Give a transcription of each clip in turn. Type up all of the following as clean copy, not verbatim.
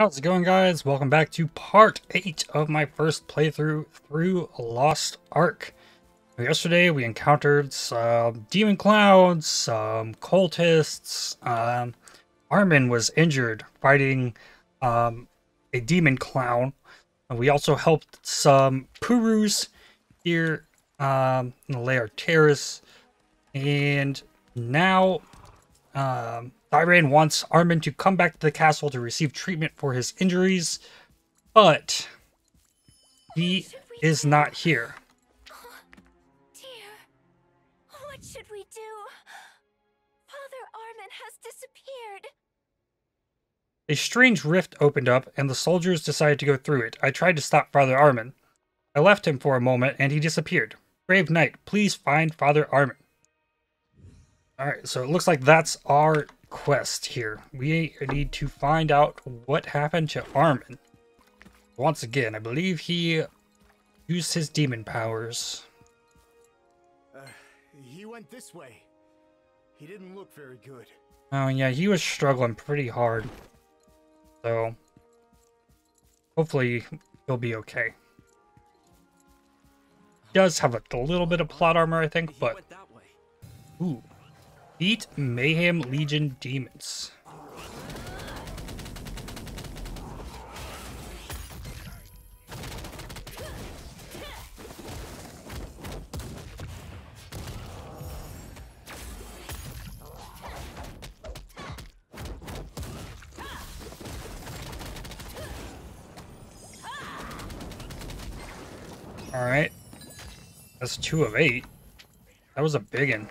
How's it going, guys? Welcome back to part 8 of my first playthrough through Lost Ark. Yesterday we encountered some demon clouds, some cultists. Armen was injured fighting a demon clown. We also helped some Purus here in the Lair Terrace. And now Thirain wants Armen to come back to the castle to receive treatment for his injuries, but he is not here. Oh, dear. What should we do? Father Armen has disappeared. A strange rift opened up, and the soldiers decided to go through it. I tried to stop Father Armen. I left him for a moment, and he disappeared. Brave knight, please find Father Armen. Alright, so it looks like that's our quest here. We need to find out what happened to Armen. Once again, I believe he used his demon powers. He went this way. He didn't look very good. Oh yeah, he was struggling pretty hard. So hopefully he'll be okay. He does have a little bit of plot armor, I think, but ooh. Beat Mayhem Legion demons. All right, that's 2 of 8. That was a big one.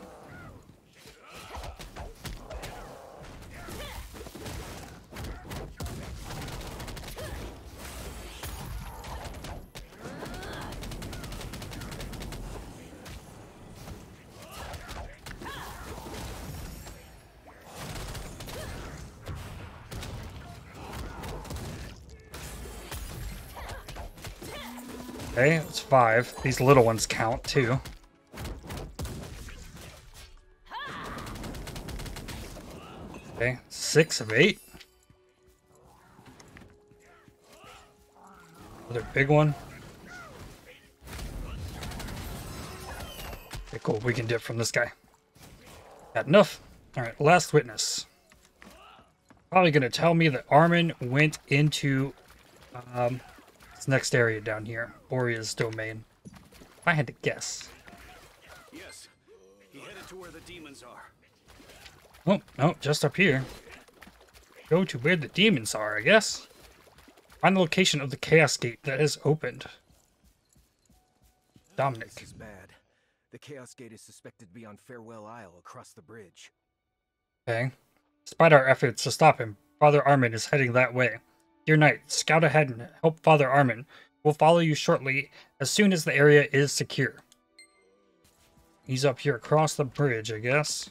Okay, it's 5. These little ones count too. Okay, 6 of 8. Another big one. Okay, cool. We can dip from this guy. Got enough. All right, last witness. Probably gonna tell me that Armen went into this next area down here, Boreas Domain. If I had to guess. Yes, he headed to where the demons are. Oh, no, just up here. Go to where the demons are, I guess. Find the location of the chaos gate that has opened. Dominic. This is bad. The chaos gate is suspected to be on Farewell Isle across the bridge. Okay. Despite our efforts to stop him, Father Armen is heading that way. Dear Knight, scout ahead and help Father Armen. We'll follow you shortly as soon as the area is secure. He's up here across the bridge, I guess.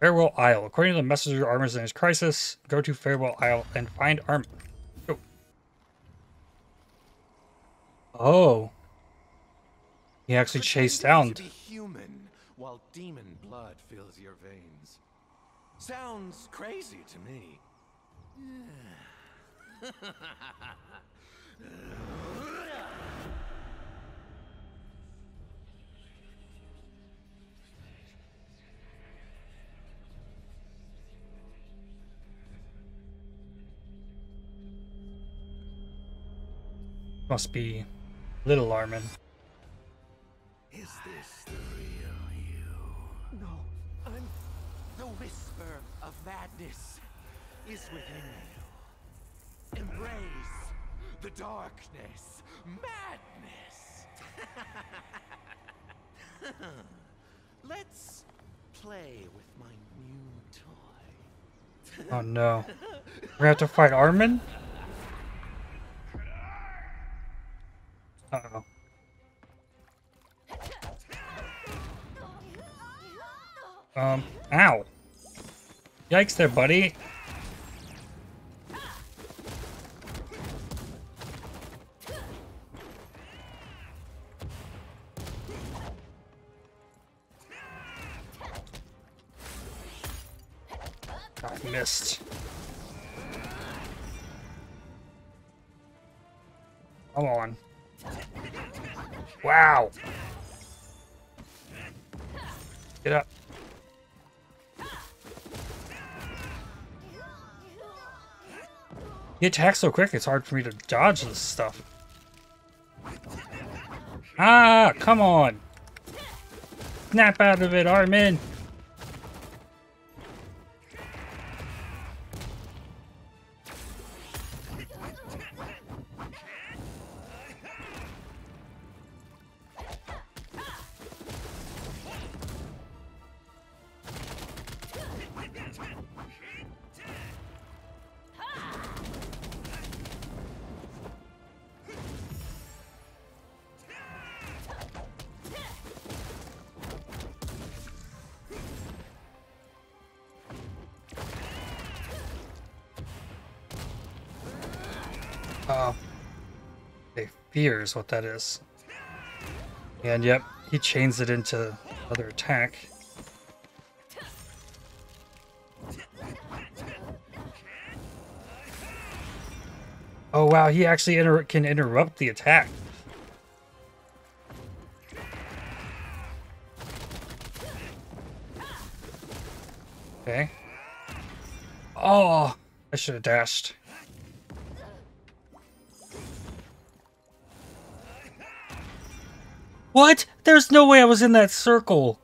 Farewell Isle. According to the messenger, Armen's in his crisis. Go to Farewell Isle and find Armen. Go. Oh. He actually chased down. To be human while demon blood fills your veins. Sounds crazy to me. Must be little Armen. Is this the real you? No, I'm the whisper of madness. Is within you. Embrace the darkness, madness. Let's play with my new toy. Oh no. We have to fight Armen? Uh-oh. Ow. Yikes there, buddy. Come on. Wow. Get up. He attacks so quick, it's hard for me to dodge this stuff. Ah, come on. Snap out of it, Armen. Here's what that is. And yep, he chains it into another attack. Oh wow, he actually can interrupt the attack. Okay. Oh, I should have dashed. What? There's no way I was in that circle.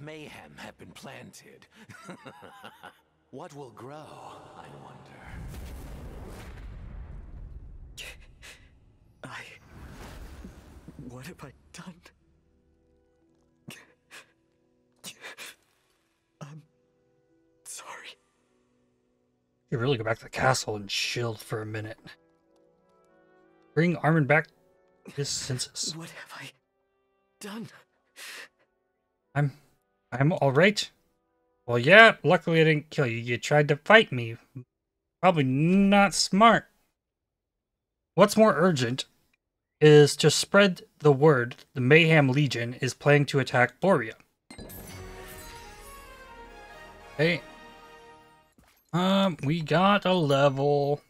Mayhem have been planted. What will grow, I wonder? What have I done? I'm sorry. You really go back to the castle and chill for a minute. Bring Armen back to his senses. What have I done? I'm all right. Well, yeah, luckily I didn't kill you. You tried to fight me. Probably not smart. What's more urgent is to spread the word the Mayhem Legion is planning to attack Borea. Okay. We got a level.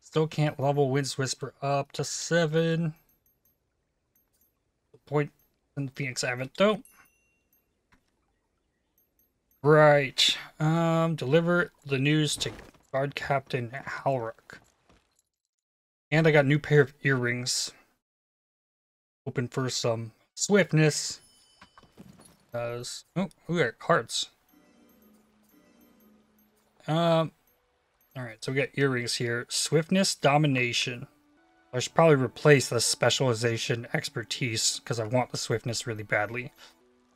Still can't level Wind's Whisper up to 7. Point in Phoenix Avenue, though. Right. Deliver the news to Guard Captain Halrock. And I got a new pair of earrings. Open for some swiftness. Oh, we got cards. Alright, so we got earrings here. Swiftness, domination. I should probably replace the specialization expertise because I want the swiftness really badly.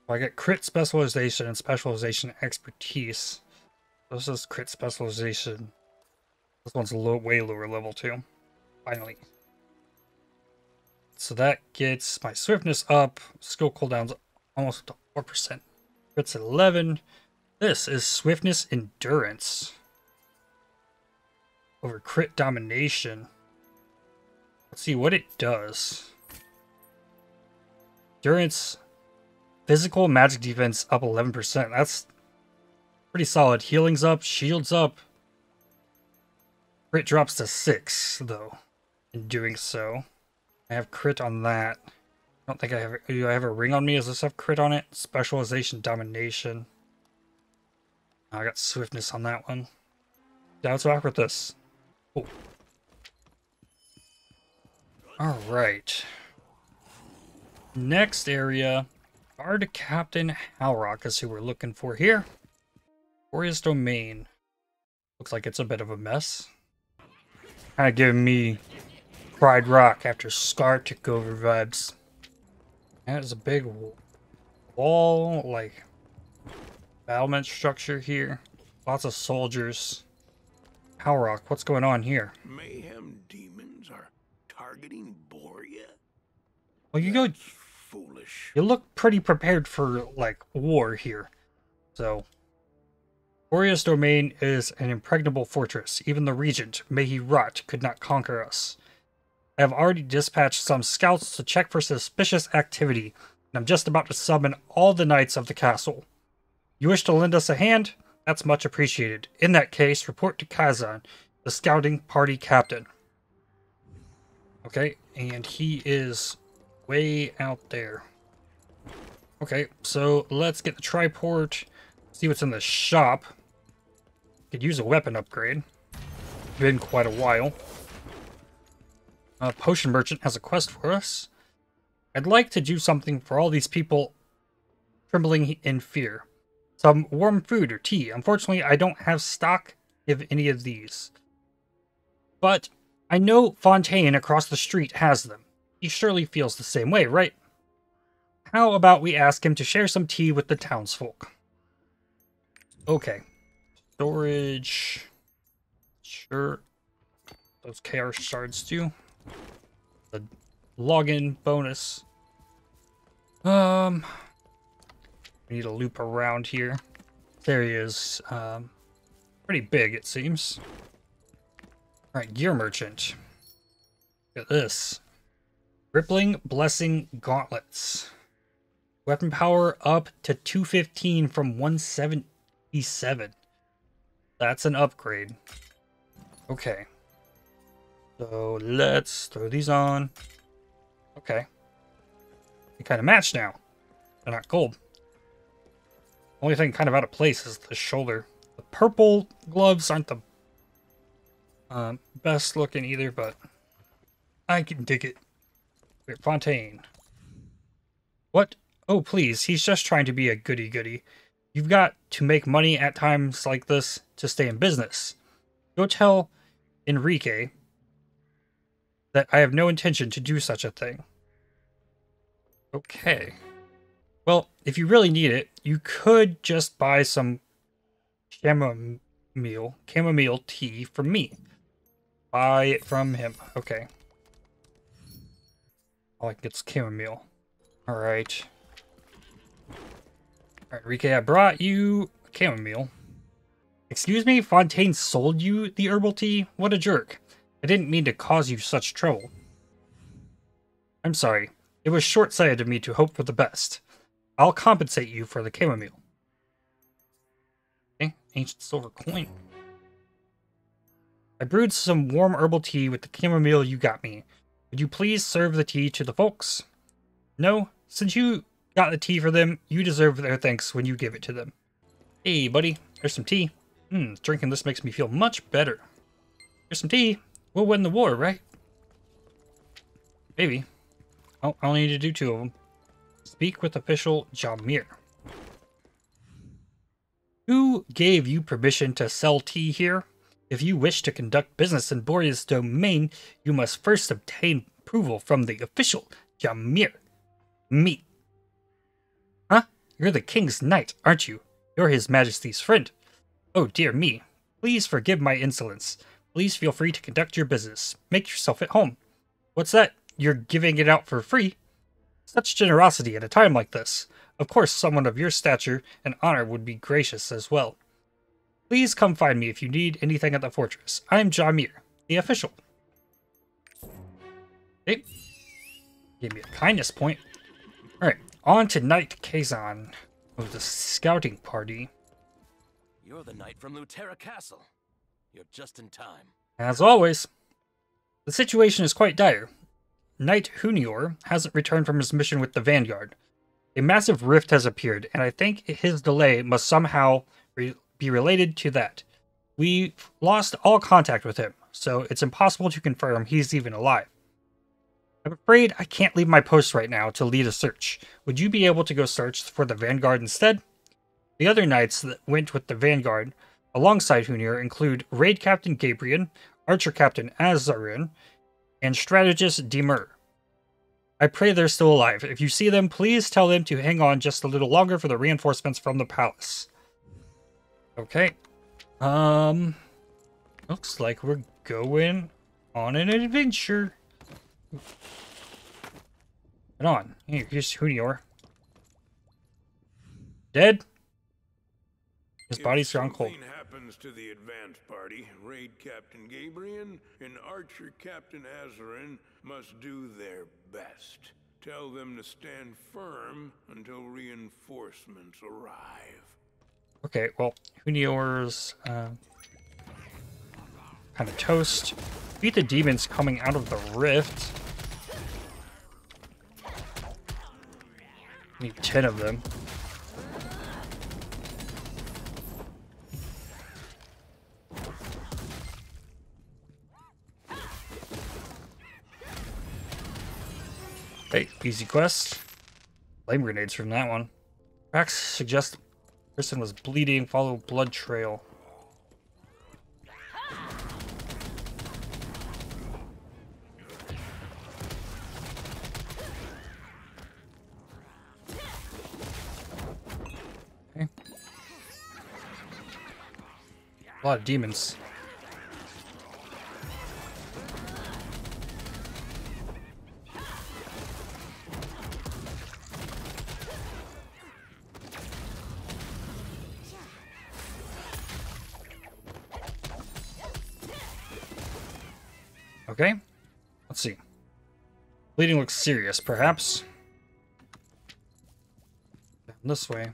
I get crit specialization and specialization expertise. This is crit specialization. This one's a low, way lower level too. Finally. So that gets my swiftness up. Skill cooldown's almost up to 4%. Crit's at 11. This is swiftness endurance. Over crit domination. Let's see what it does. Endurance... Physical magic defense up 11%. That's pretty solid. Healing's up, shields up. Crit drops to 6, though, in doing so. I have crit on that. I don't think I have... Do I have a ring on me? Does this have crit on it? Specialization, domination. Oh, I got swiftness on that one. Yeah, let's rock with this. Cool. Alright. Next area... Guard Captain Halrock is who we're looking for here. Boreas Domain. Looks like it's a bit of a mess. Kind of giving me Pride Rock after Scar took over vibes. That is a big wall, like battlement structure here. Lots of soldiers. Halrock, what's going on here? Mayhem demons are targeting Borea. Well, you go. Foolish. You look pretty prepared for like war here. So, Boreas Domain is an impregnable fortress. Even the regent, may he rot, could not conquer us. I have already dispatched some scouts to check for suspicious activity, and I'm just about to summon all the knights of the castle. You wish to lend us a hand? That's much appreciated. In that case, report to Kazan, the scouting party captain. Okay, and he is way out there. Okay, so let's get the triport, see what's in the shop. Could use a weapon upgrade. Been quite a while. Potion merchant has a quest for us. I'd like to do something for all these people trembling in fear. Some warm food or tea. Unfortunately, I don't have stock of any of these. But I know Fontaine across the street has them. He surely feels the same way, right? How about we ask him to share some tea with the townsfolk? Okay. Storage. Sure. Those KR shards too. The login bonus. We need to loop around here. This area is pretty big, it seems. Alright, gear merchant. Look at this. Rippling Blessing Gauntlets. Weapon power up to 215 from 177. That's an upgrade. Okay. So let's throw these on. Okay. They kind of match now. They're not gold. Only thing kind of out of place is the shoulder. The purple gloves aren't the best looking either, but I can dig it. Wait, Fontaine. What? Oh, please. He's just trying to be a goody-goody. You've got to make money at times like this to stay in business. Go tell Enrique that I have no intention to do such a thing. Okay. Well, if you really need it, you could just buy some chamomile tea from me. Buy it from him. Okay. All I can get is chamomile. Alright. Alright, Enrique, I brought you chamomile. Excuse me? Fontaine sold you the herbal tea? What a jerk. I didn't mean to cause you such trouble. I'm sorry. It was short-sighted of me to hope for the best. I'll compensate you for the chamomile. Okay, ancient silver coin. I brewed some warm herbal tea with the chamomile you got me. Would you please serve the tea to the folks? No, since you got the tea for them, you deserve their thanks when you give it to them. Hey, buddy, here's some tea. Drinking this makes me feel much better. Here's some tea. We'll win the war, right? Maybe. Oh, I only need to do two of them. Speak with official Jamir. Who gave you permission to sell tea here? If you wish to conduct business in Boreas Domain, you must first obtain approval from the official Jamir. Me. Huh? You're the king's knight, aren't you? You're his majesty's friend. Oh dear me. Please forgive my insolence. Please feel free to conduct your business. Make yourself at home. What's that? You're giving it out for free? Such generosity at a time like this. Of course, someone of your stature and honor would be gracious as well. Please come find me if you need anything at the fortress. I'm Jamir, the official. Hey, gave me a kindness point. Alright, on to Knight Kazan of the scouting party. You're the knight from Luterra Castle. You're just in time. As always, the situation is quite dire. Knight Hunior hasn't returned from his mission with the Vanguard. A massive rift has appeared, and I think his delay must somehow be related to that. We've lost all contact with him, so it's impossible to confirm he's even alive. I'm afraid I can't leave my post right now to lead a search. Would you be able to go search for the Vanguard instead? The other knights that went with the Vanguard alongside Hunior include Raid Captain Gabriel, Archer Captain Azarin, and strategist Demur. I pray they're still alive. If you see them, please tell them to hang on just a little longer for the reinforcements from the palace. Okay. Looks like we're going on an adventure. Get on. Hey, here's who you are. Dead? His body's gone cold. If something happens to the advance party, Raid Captain Gabriel and Archer Captain Azarin must do their best. Tell them to stand firm until reinforcements arrive. Okay, well, Hunior's kind of toast. Beat the demons coming out of the rift. Need 10 of them. Hey, easy quest. Flame grenades from that one. Tracks suggest the person was bleeding. Follow blood trail. Okay. A lot of demons. Okay, let's see. Bleeding looks serious, perhaps. Down this way.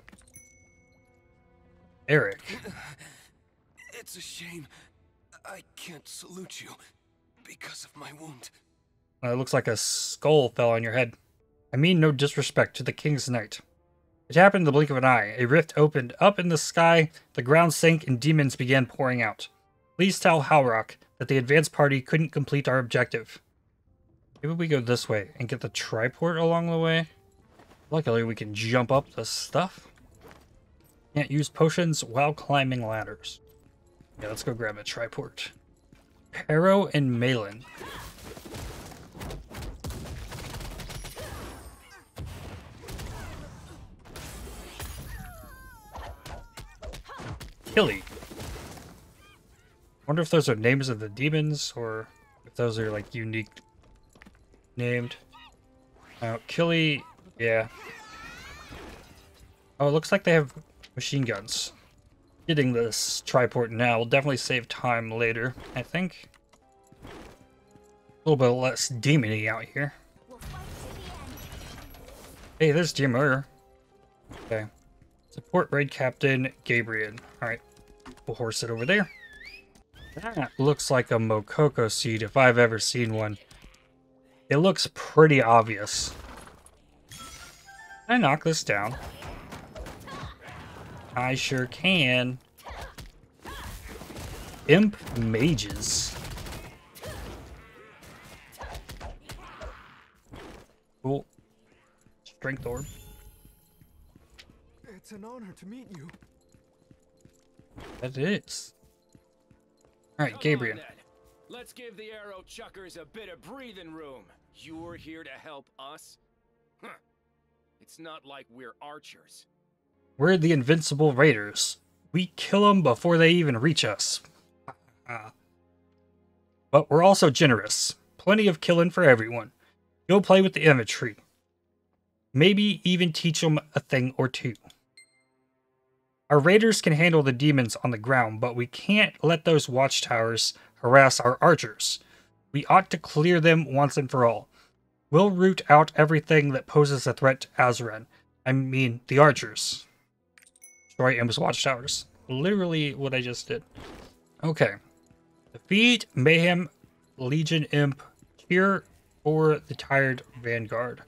Eric. It's a shame. I can't salute you because of my wound. It looks like a skull fell on your head. I mean no disrespect to the King's Knight. It happened in the blink of an eye. A rift opened up in the sky, the ground sank, and demons began pouring out. Please tell Halrock that the advance party couldn't complete our objective. Maybe we go this way and get the triport along the way. Luckily, we can jump up this stuff. Can't use potions while climbing ladders. Yeah, let's go grab a triport. Harrow and Malin. Killy. I wonder if those are names of the demons, or if those are, like, unique named. Oh, Killy, yeah. Oh, it looks like they have machine guns. Getting this triport now will definitely save time later, I think. A little bit less demon-y out here. Hey, there's Jamir. Okay. Support Raid Captain Gabriel. Alright, we'll horse it over there. That looks like a Mokoko seed, if I've ever seen one. It looks pretty obvious. Can I knock this down? I sure can. Imp mages. Cool. Strength orb. It's an honor to meet you. That is. All right, Gabriel. Let's give the arrow chuckers a bit of breathing room. You're here to help us? Huh. It's not like we're archers. We're the invincible raiders. We kill them before they even reach us. But we're also generous. Plenty of killing for everyone. Go play with the infantry. Maybe even teach them a thing or two. Our raiders can handle the demons on the ground, but we can't let those watchtowers harass our archers. We ought to clear them once and for all. We'll root out everything that poses a threat to Azarin. I mean, the archers. Destroy Imp's watchtowers. Literally what I just did. Okay. Defeat Mayhem Legion Imp. Cure for the tired vanguard.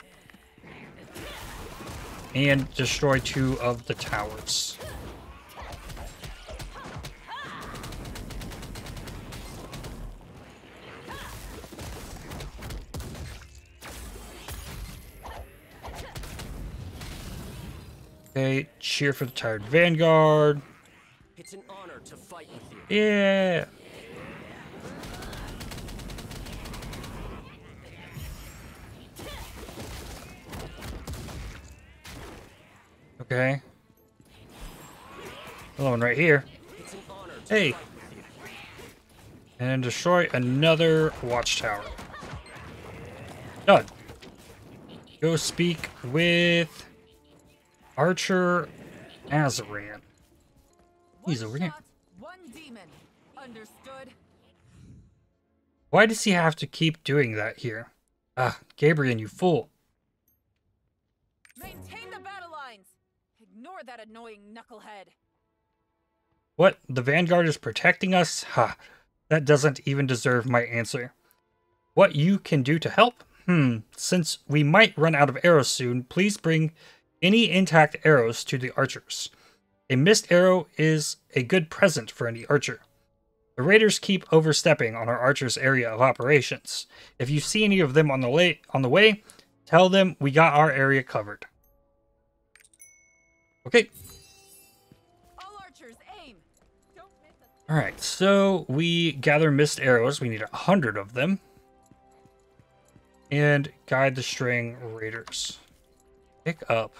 And destroy 2 of the towers. Okay, cheer for the tired vanguard. It's an honor to fight with you. Yeah. Okay. Another one right here. Hey! And destroy another watchtower. Done. Go speak with Archer Azarin. He's over here. Why does he have to keep doing that here? Ah, Gabriel, you fool. Maintain the battle lines. Ignore that annoying knucklehead. What? The Vanguard is protecting us? Ha. That doesn't even deserve my answer. What you can do to help? Since we might run out of arrows soon, please bring any intact arrows to the archers. A missed arrow is a good present for any archer. The raiders keep overstepping on our archers' area of operations. If you see any of them on the way, tell them we got our area covered. Okay. Alright, so we gather missed arrows. We need 100 of them. And guide the straying raiders. Pick up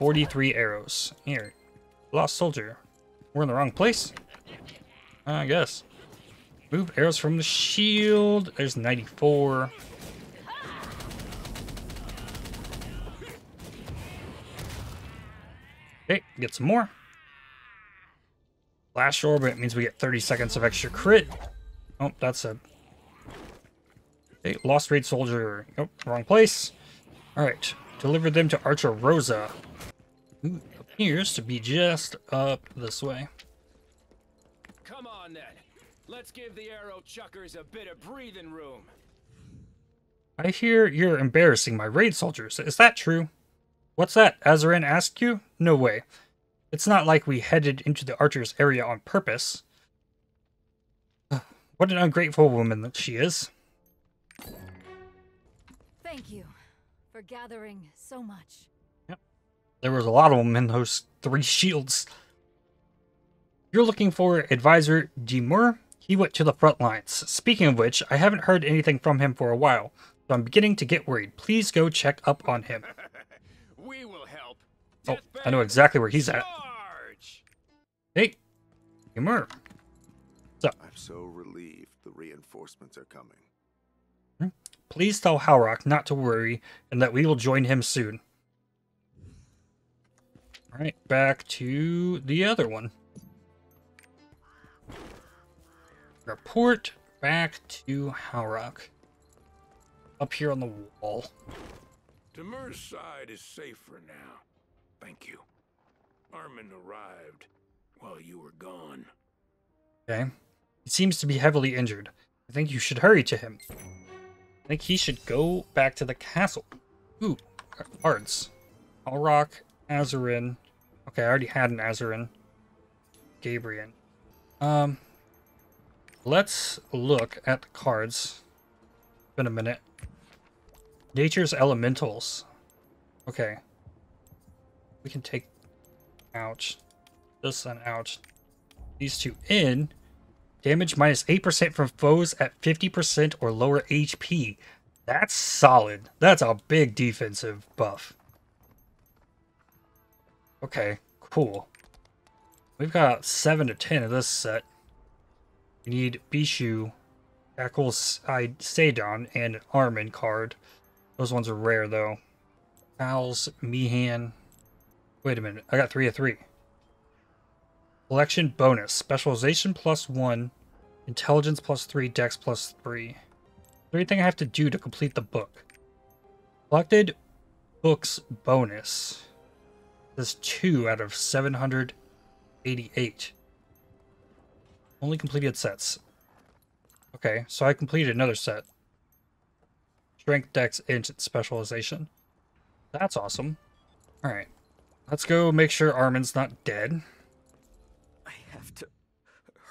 43 arrows. Here. Lost soldier. We're in the wrong place? I guess. Move arrows from the shield. There's 94. Okay, get some more. Flash orbit means we get 30 seconds of extra crit. Oh, that's a... Hey, lost raid soldier. Oh, wrong place. Alright, deliver them to Archer Rosa, who appears to be just up this way. Come on then. Let's give the arrow chuckers a bit of breathing room. I hear you're embarrassing my raid soldiers. Is that true? What's that? Azarin asked you? No way. It's not like we headed into the archer's area on purpose. What an ungrateful woman that she is. Thank you for gathering so much. Yep. There was a lot of them in those 3 shields. You're looking for Advisor Demur? He went to the front lines. Speaking of which, I haven't heard anything from him for a while, so I'm beginning to get worried. Please go check up on him. We will help. Oh, I know exactly where he's at. Hey, Jamir. So I'm so relieved the reinforcements are coming. Please tell Halrock not to worry and that we will join him soon. All right, back to the other one. Report back to Halrock. Up here on the wall. Demur's side is safer now. Thank you. Armen arrived while you were gone. Okay. He seems to be heavily injured. I think you should hurry to him. I think he should go back to the castle. Ooh, cards. Halrock, Azarin. Okay, I already had an Azarin. Gabriel. Let's look at the cards. It's been a minute. Nature's Elementals. Okay. We can take out this and out these two in. Damage minus 8% from foes at 50% or lower HP. That's solid. That's a big defensive buff. Okay, cool. We've got 7 to 10 of this set. We need Bishu, Jackal, Seidon, and Armen card. Those ones are rare though. Owls, Meehan. Wait a minute, I got 3 of 3. Collection bonus. Specialization +1. Intelligence +3. Dex +3. Is there anything I have to do to complete the book? Collected books bonus. This is 2 out of 788. Only completed sets. Okay, so I completed another set. Strength, Dex, Int, Specialization. That's awesome. Alright. Let's go make sure Armen's not dead. I have to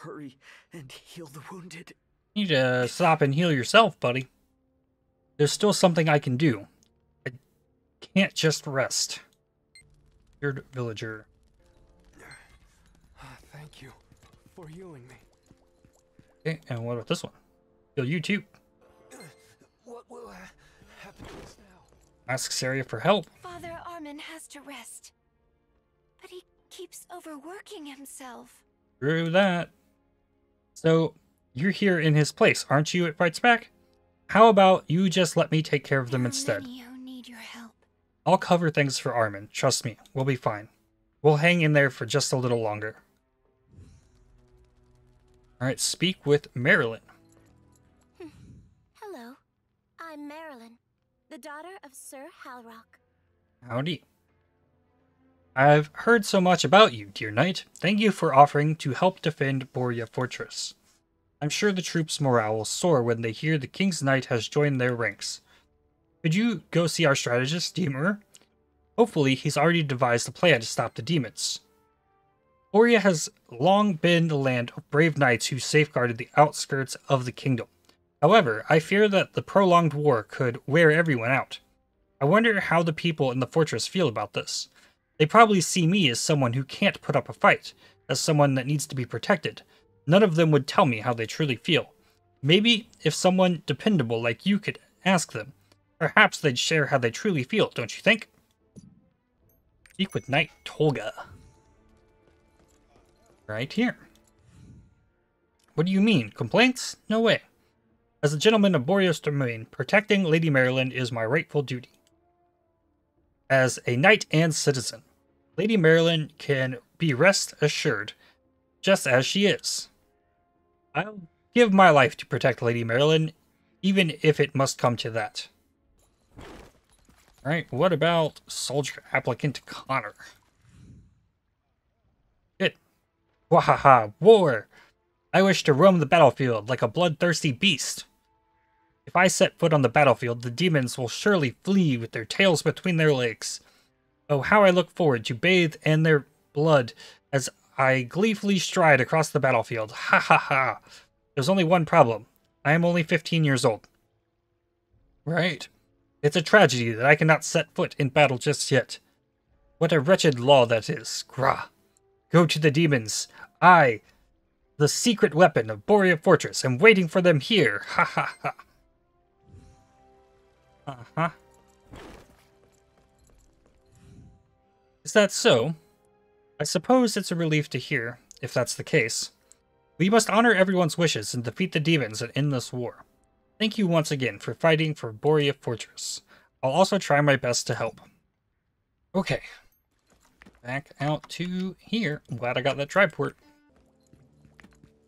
hurry and heal the wounded. You need to stop and heal yourself, buddy. There's still something I can do. I can't just rest. Weird villager. Thank you for healing me. Okay, and what about this one? Heal you too. What will happen to us now? Asks Syria for help. Father Armen has to rest, but he keeps overworking himself. Through that. So you're here in his place, aren't you? It Fights Back. How about you just let me take care of them instead? Need your help. I'll cover things for Armen. Trust me, we'll be fine. We'll hang in there for just a little longer. All right, speak with Marilyn. Hello, I'm Marilyn, the daughter of Sir Halrock. Howdy. I've heard so much about you, dear knight. Thank you for offering to help defend Borea Fortress. I'm sure the troops' morale will soar when they hear the King's Knight has joined their ranks. Could you go see our strategist, Demur? Hopefully, he's already devised a plan to stop the demons. Borea has long been the land of brave knights who safeguarded the outskirts of the kingdom. However, I fear that the prolonged war could wear everyone out. I wonder how the people in the fortress feel about this. They probably see me as someone who can't put up a fight, as someone that needs to be protected. None of them would tell me how they truly feel. Maybe if someone dependable like you could ask them, perhaps they'd share how they truly feel, don't you think? Speak with Knight Tolga. Right here. What do you mean? Complaints? No way. As a gentleman of Boreas Domain, protecting Lady Marilyn is my rightful duty. As a knight and citizen, Lady Marilyn can be rest assured, just as she is. I'll give my life to protect Lady Marilyn, even if it must come to that. Alright, what about soldier applicant Connor? Good. Wahaha, war! I wish to roam the battlefield like a bloodthirsty beast. If I set foot on the battlefield, the demons will surely flee with their tails between their legs. Oh, how I look forward to bathe in their blood as I gleefully stride across the battlefield. Ha ha ha. There's only one problem. I am only 15 years old. Right. It's a tragedy that I cannot set foot in battle just yet. What a wretched law that is. Grah. Go to the demons. I, the secret weapon of Borea Fortress, am waiting for them here. Ha ha ha. Uh-huh. Is that so? I suppose it's a relief to hear, if that's the case. We must honor everyone's wishes and defeat the demons and end this war. Thank you once again for fighting for Borea Fortress. I'll also try my best to help. Okay. Back out to here. I'm glad I got that triport.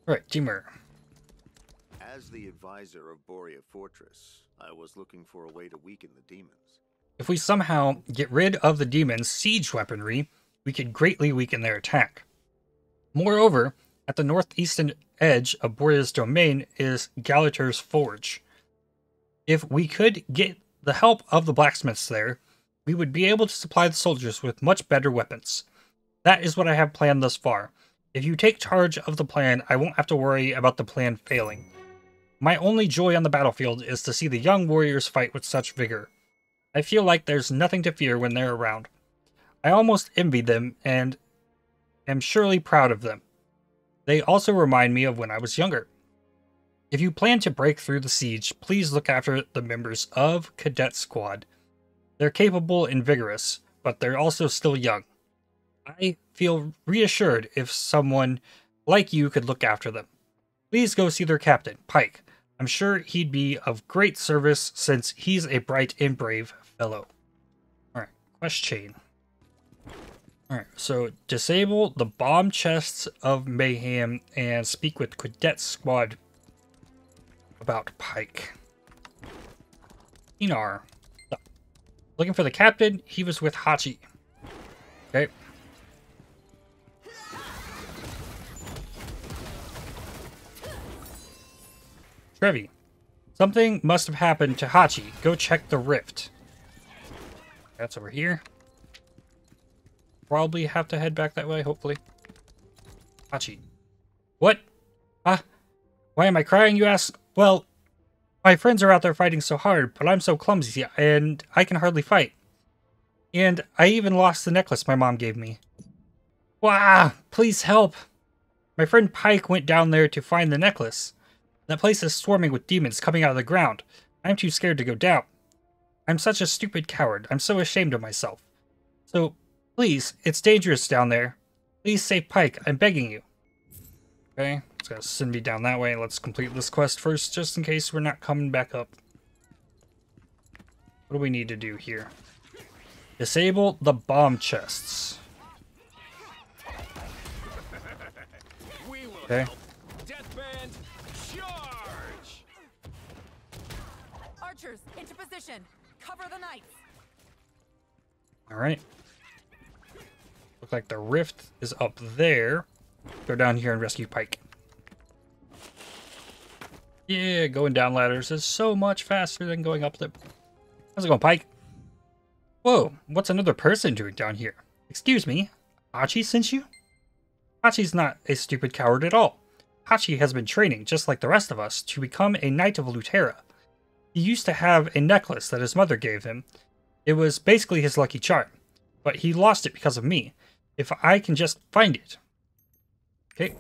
Alright, Demur. As the advisor of Borea Fortress, I was looking for a way to weaken the demons. If we somehow get rid of the demons' siege weaponry, we could greatly weaken their attack. Moreover, at the northeastern edge of Boreas Domain is Galatur's Forge. If we could get the help of the blacksmiths there, we would be able to supply the soldiers with much better weapons. That is what I have planned thus far. If you take charge of the plan, I won't have to worry about the plan failing. My only joy on the battlefield is to see the young warriors fight with such vigor. I feel like there's nothing to fear when they're around. I almost envy them and am surely proud of them. They also remind me of when I was younger. If you plan to break through the siege, please look after the members of Cadet Squad. They're capable and vigorous, but they're also still young. I feel reassured if someone like you could look after them. Please go see their captain, Pike. I'm sure he'd be of great service since he's a bright and brave fellow. Alright, quest chain. Alright, so disable the bomb chests of Mayhem and speak with Cadet Squad about Pike. Inar. Looking for the captain, he was with Hachi. Okay. Trevi. Something must have happened to Hachi. Go check the rift. That's over here. Probably have to head back that way, hopefully. Hachi. What? Huh? Why am I crying, you ask? Well, my friends are out there fighting so hard, but I'm so clumsy, and I can hardly fight. And I even lost the necklace my mom gave me. Wah! Please help! My friend Pike went down there to find the necklace. That place is swarming with demons coming out of the ground. I'm too scared to go down. I'm such a stupid coward. I'm so ashamed of myself. So, please, it's dangerous down there. Please save Pike. I'm begging you. Okay, it's gonna send me down that way. Let's complete this quest first, just in case we're not coming back up. What do we need to do here? Disable the bomb chests. Okay. Deathband, charge! Archers, into position. Cover the knights. All right. Looks like the rift is up there. Go down here and rescue Pike. Yeah, going down ladders is so much faster than going up them. How's it going, Pike? Whoa, what's another person doing down here? Excuse me, Hachi sent you? Hachi's not a stupid coward at all. Hachi has been training, just like the rest of us, to become a knight of Luterra. He used to have a necklace that his mother gave him. It was basically his lucky charm, but he lost it because of me. If I can just find it. Okay.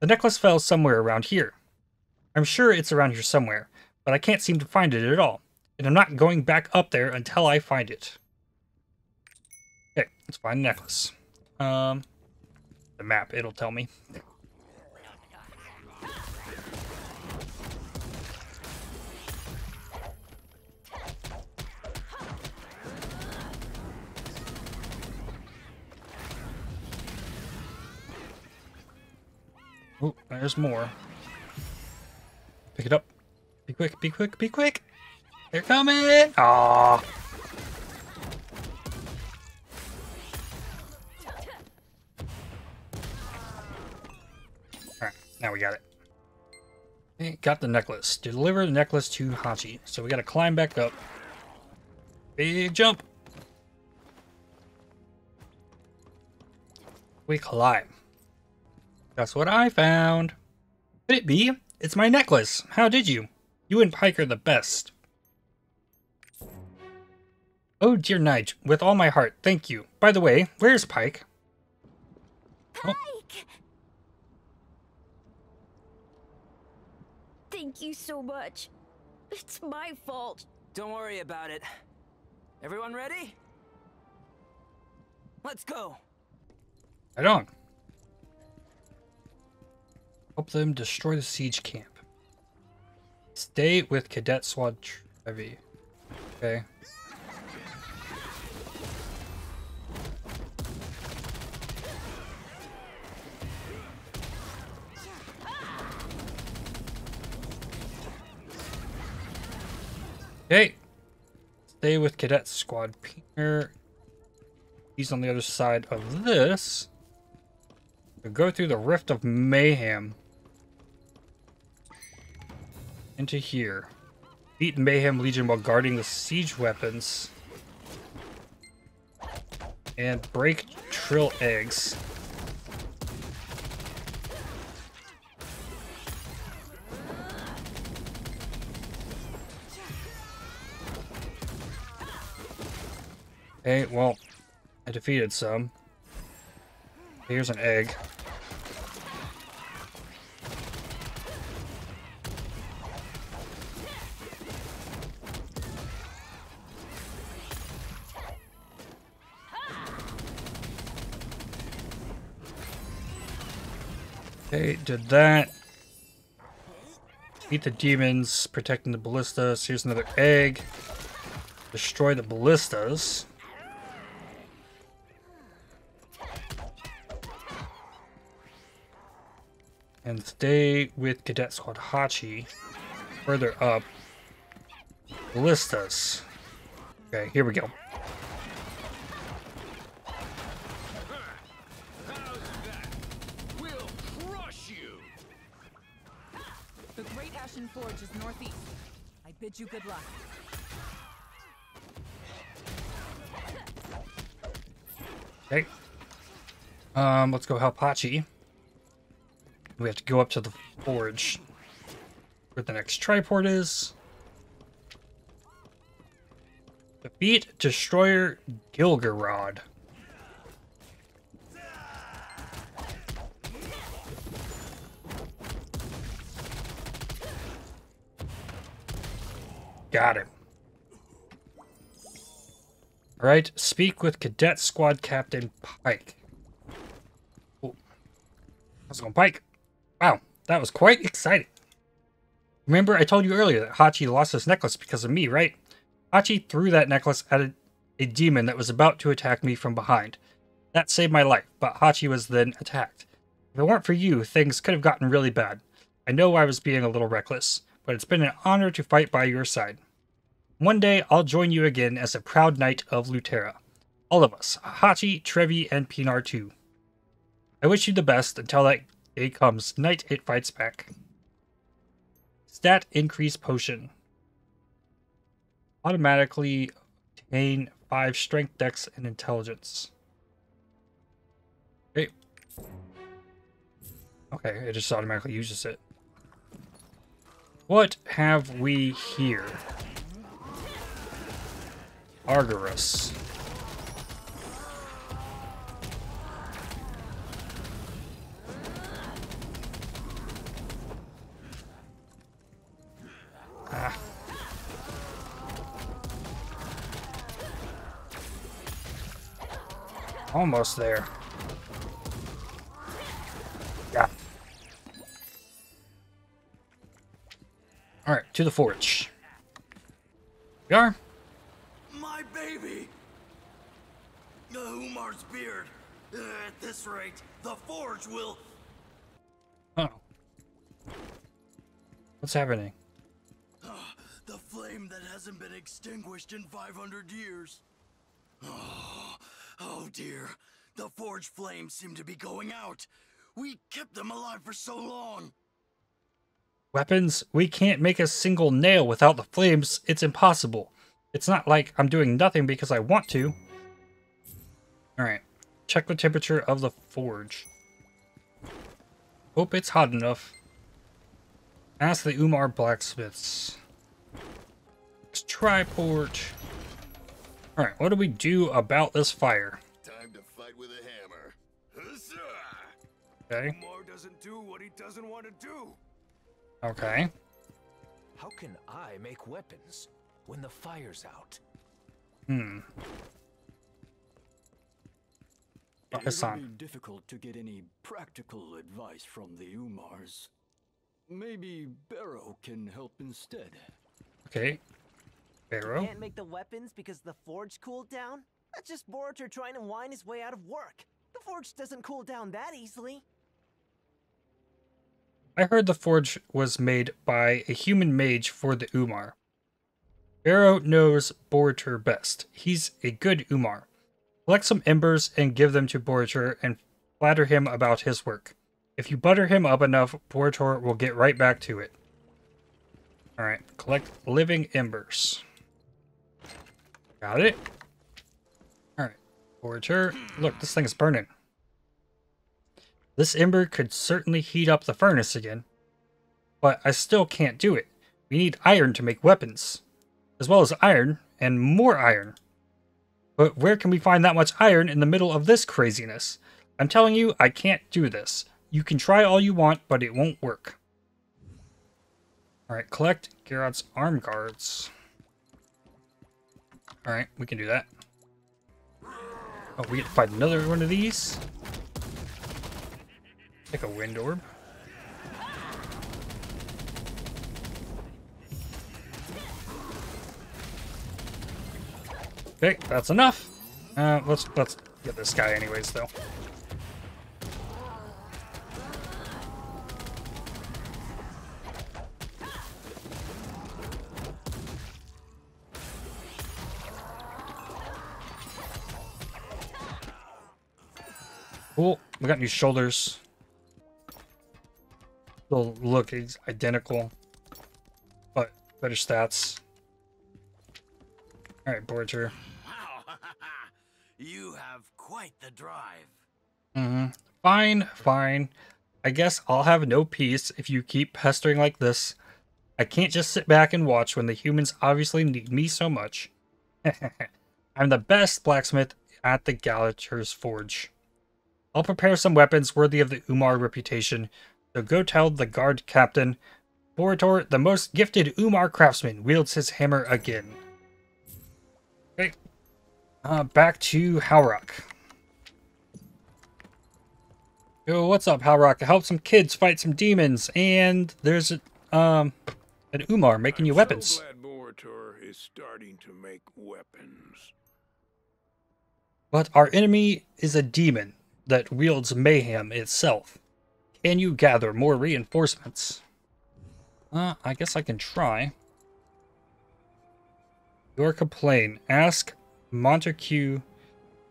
The necklace fell somewhere around here. I'm sure it's around here somewhere, but I can't seem to find it at all. And I'm not going back up there until I find it. Okay, let's find the necklace. The map, it'll tell me. Oh, there's more. Pick it up. Be quick, be quick, be quick! They're coming! Aww. Alright, now we got it. Okay, got the necklace. Deliver the necklace to Hachi. So we gotta climb back up. Big jump! We climb. That's what I found. Could it be? It's my necklace. How did you? You and Pike are the best. Oh dear Nige, with all my heart, thank you. By the way, where's Pike? Pike! Oh. Thank you so much. It's my fault. Don't worry about it. Everyone ready? Let's go. Right on. Help them destroy the siege camp. Stay with Cadet Squad Trevi. Okay. Okay. Stay with Cadet Squad Peter. He's on the other side of this. We'll go through the Rift of Mayhem. Into here. Beat Mayhem Legion while guarding the siege weapons. And break Trill Eggs. Okay, well, I defeated some. Here's an egg. Okay, did that. Beat the demons, protecting the ballistas. Here's another egg. Destroy the ballistas. And stay with Cadet Squad Hachi. Further up. Ballistas. Okay, here we go. How's that? We'll crush you. The Great Ashen Forge is northeast. I bid you good luck. Okay. Let's go help Hachi. We have to go up to the forge where the next triport is. Defeat Destroyer Gilgarod. Got it. All right, speak with Cadet Squad Captain Pike. Oh, how's it going, Pike? Wow, that was quite exciting. Remember, I told you earlier that Hachi lost his necklace because of me, right? Hachi threw that necklace at a demon that was about to attack me from behind. That saved my life, but Hachi was then attacked. If it weren't for you, things could have gotten really bad. I know I was being a little reckless, but it's been an honor to fight by your side. One day, I'll join you again as a proud knight of Luterra. All of us, Hachi, Trevi, and Pinar too. I wish you the best until that day comes. Knight, it fights back. Stat increase potion. Automatically gain 5 strength, dex, and intelligence. Okay. Okay, it just automatically uses it. What have we here? Argyrus. Ah. Almost there. Yeah. All right, to the forge. We are. My baby. Umar's beard. At this rate, the forge will. Oh. What's happening? The flame that hasn't been extinguished in 500 years. Oh dear, the forge flames seem to be going out. We kept them alive for so long. Weapons? We can't make a single nail without the flames. It's impossible. It's not like I'm doing nothing because I want to. Alright, check the temperature of the forge. Hope it's hot enough. Ask the Umar blacksmiths. Let's try port. All right, what do we do about this fire? Time to fight with a hammer. Huzzah! Okay. Umar doesn't do what he doesn't want to do. Okay. How can I make weapons when the fire's out? It's really difficult to get any practical advice from the Umars. Maybe Barrow can help instead. Okay. You can't make the weapons because the forge cooled down? That's just Boritur trying to whine his way out of work. The forge doesn't cool down that easily. I heard the forge was made by a human mage for the Umar. Barrow knows Boritur best. He's a good Umar. Collect some embers and give them to Boritur and flatter him about his work. If you butter him up enough, Boritur will get right back to it. Alright, collect living embers. Got it. Alright. Boritur. Look, this thing's burning. This ember could certainly heat up the furnace again. But I still can't do it. We need iron to make weapons. As well as iron, and more iron. But where can we find that much iron in the middle of this craziness? I'm telling you, I can't do this. You can try all you want, but it won't work. Alright, collect Garrott's arm guards. Alright, we can do that. Oh, we get to fight another one of these. Take a wind orb. Okay, that's enough. Let's get this guy anyways, though. Cool. We got new shoulders. They'll look identical, but better stats. All right, Boritur. Wow, you have quite the drive. Fine, fine. I guess I'll have no peace if you keep pestering like this. I can't just sit back and watch when the humans obviously need me so much. I'm the best blacksmith at the Galatur's Forge. I'll prepare some weapons worthy of the Umar reputation, so go tell the guard captain, Boritur, the most gifted Umar craftsman, wields his hammer again. Okay. Back to Halrock. Yo, what's up, Halrock? I helped some kids fight some demons, and there's an Umar making you weapons. I'm so glad Boritur is starting to make weapons. But our enemy is a demon that wields mayhem itself. Can you gather more reinforcements? I guess I can try. Your complaint. Ask Monturk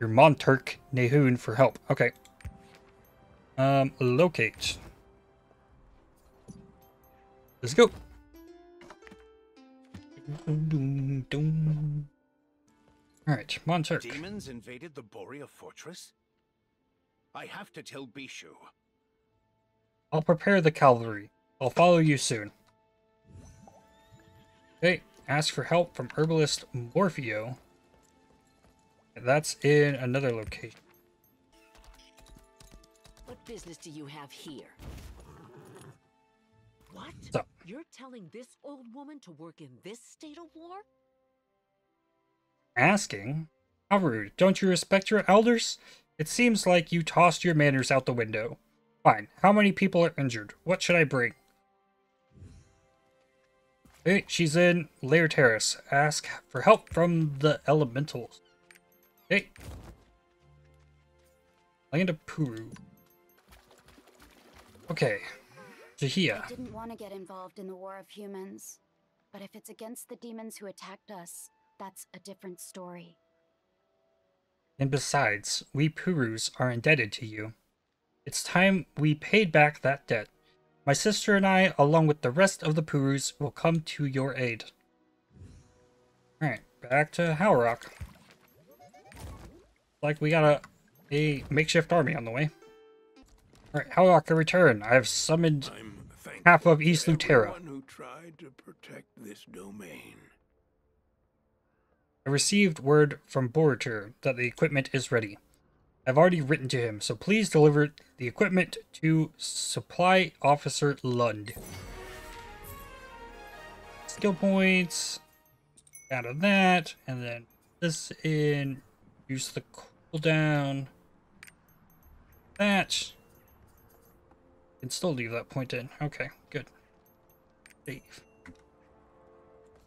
Nehun for help. Okay. Locate. Let's go. Alright, Monturk. Demons invaded the Borea fortress? I have to tell Bishu. I'll prepare the cavalry. I'll follow you soon. Okay, ask for help from Herbalist Morpheo. That's in another location. What business do you have here? What? So, you're telling this old woman to work in this state of war? Asking? How rude. Don't you respect your elders? It seems like you tossed your manners out the window. Fine. How many people are injured? What should I bring? Hey, she's in Lair Terrace. Ask for help from the elementals. Hey. Land of Puru. Okay. Jahia. I didn't want to get involved in the war of humans, but if it's against the demons who attacked us, that's a different story. And besides, we Purus are indebted to you. It's time we paid back that debt. My sister and I, along with the rest of the Purus, will come to your aid. Alright, back to Halrock. Like we got a makeshift army on the way. Alright, Halrock, I return. I have summoned half of East Luterra. Who tried to protect this domain. I received word from Boritur that the equipment is ready. I've already written to him, so please deliver the equipment to Supply Officer Lund. Skill points out of that, and then this in, use the cooldown. That can still leave that point in. Okay, good. Save.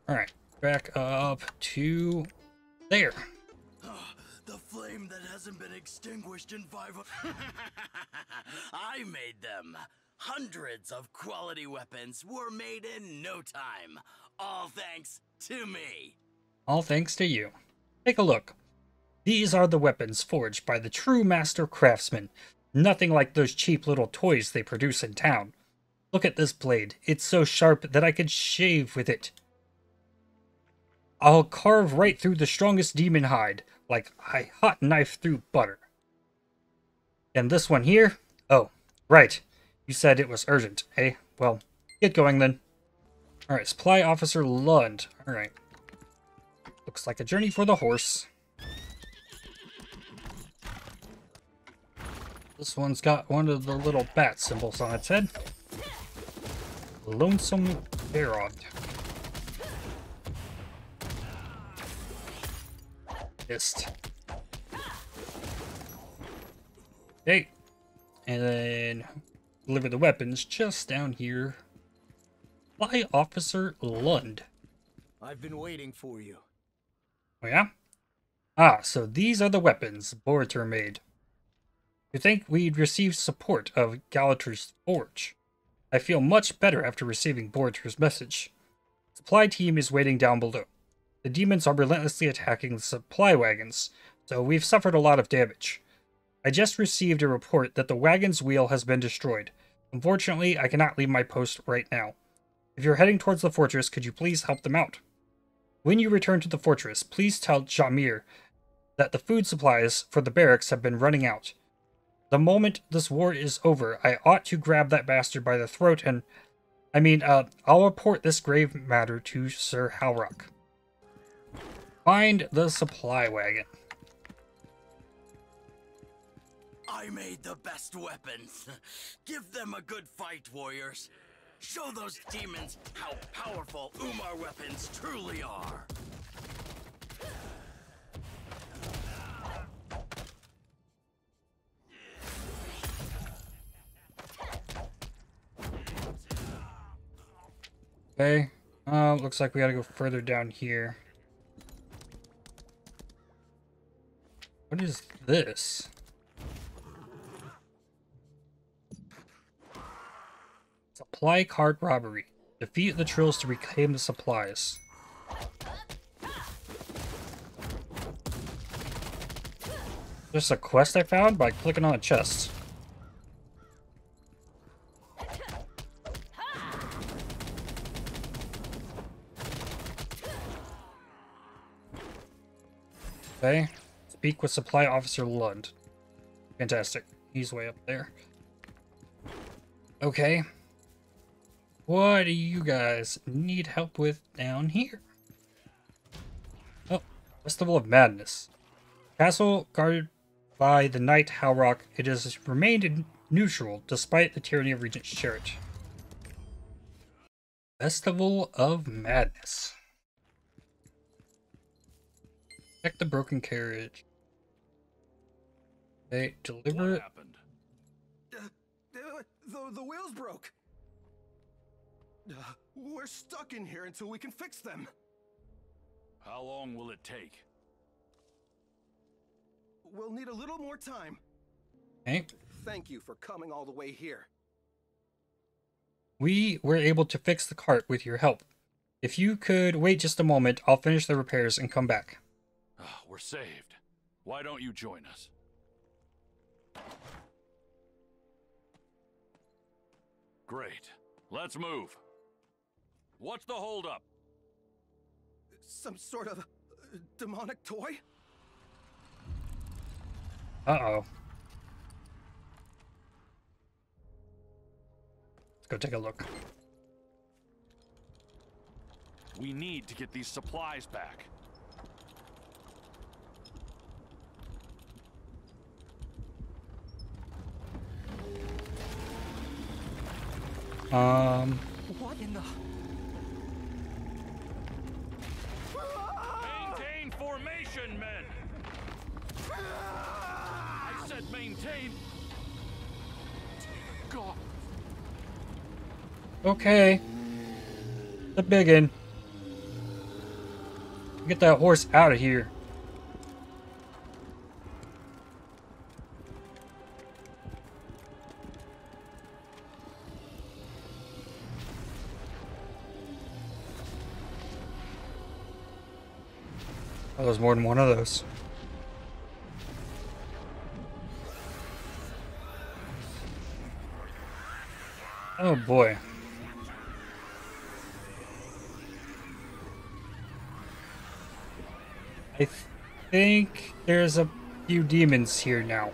All right. Back up to there. The flame that hasn't been extinguished in 5. I made them. Hundreds of quality weapons were made in no time. All thanks to me. All thanks to you. Take a look. These are the weapons forged by the true master craftsman. Nothing like those cheap little toys they produce in town. Look at this blade. It's so sharp that I could shave with it. I'll carve right through the strongest demon hide, like a hot knife through butter. And this one here? Oh, right. You said it was urgent, eh? Well, get going then. Alright, Supply Officer Lund. Alright. Looks like a journey for the horse. This one's got one of the little bat symbols on its head. Lonesome Barod. Missed. Okay. And then deliver the weapons just down here. By Officer Lund. I've been waiting for you. Oh yeah? Ah, so these are the weapons Boritur made. You'd think we'd receive support of Galatur's Forge. I feel much better after receiving Boritur's message. Supply team is waiting down below. The demons are relentlessly attacking the supply wagons, so we've suffered a lot of damage. I just received a report that the wagon's wheel has been destroyed. Unfortunately, I cannot leave my post right now. If you're heading towards the fortress, could you please help them out? When you return to the fortress, please tell Jamir that the food supplies for the barracks have been running out. The moment this war is over, I ought to grab that bastard by the throat and... I'll report this grave matter to Sir Halrock. Find the supply wagon. I made the best weapons. Give them a good fight, warriors. Show those demons how powerful Umar weapons truly are. Okay. Looks like we gotta go further down here. What is this? Supply cart robbery. Defeat the Trills to reclaim the supplies. Just a quest I found by clicking on a chest. Okay. Speak with Supply Officer Lund. Fantastic. He's way up there. Okay. What do you guys need help with down here? Oh, Festival of Madness. Castle guarded by the Knight Halrock, it has remained neutral despite the tyranny of Regent Sheret. Festival of Madness. Check the broken carriage. Okay, deliver. What happened? The wheels broke. We're stuck in here until we can fix them. How long will it take? We'll need a little more time. Okay. Thank you for coming all the way here. We were able to fix the cart with your help. If you could wait just a moment, I'll finish the repairs and come back. We're saved. Why don't you join us? Great. Let's move. What's the holdup? Some sort of demonic toy? Uh-oh. Let's go take a look. We need to get these supplies back. What in the... Maintain formation, men! I said maintain! God. Okay. The biggin. Get that horse out of here. Oh, there's more than one of those. Oh boy. I think there's a few demons here now.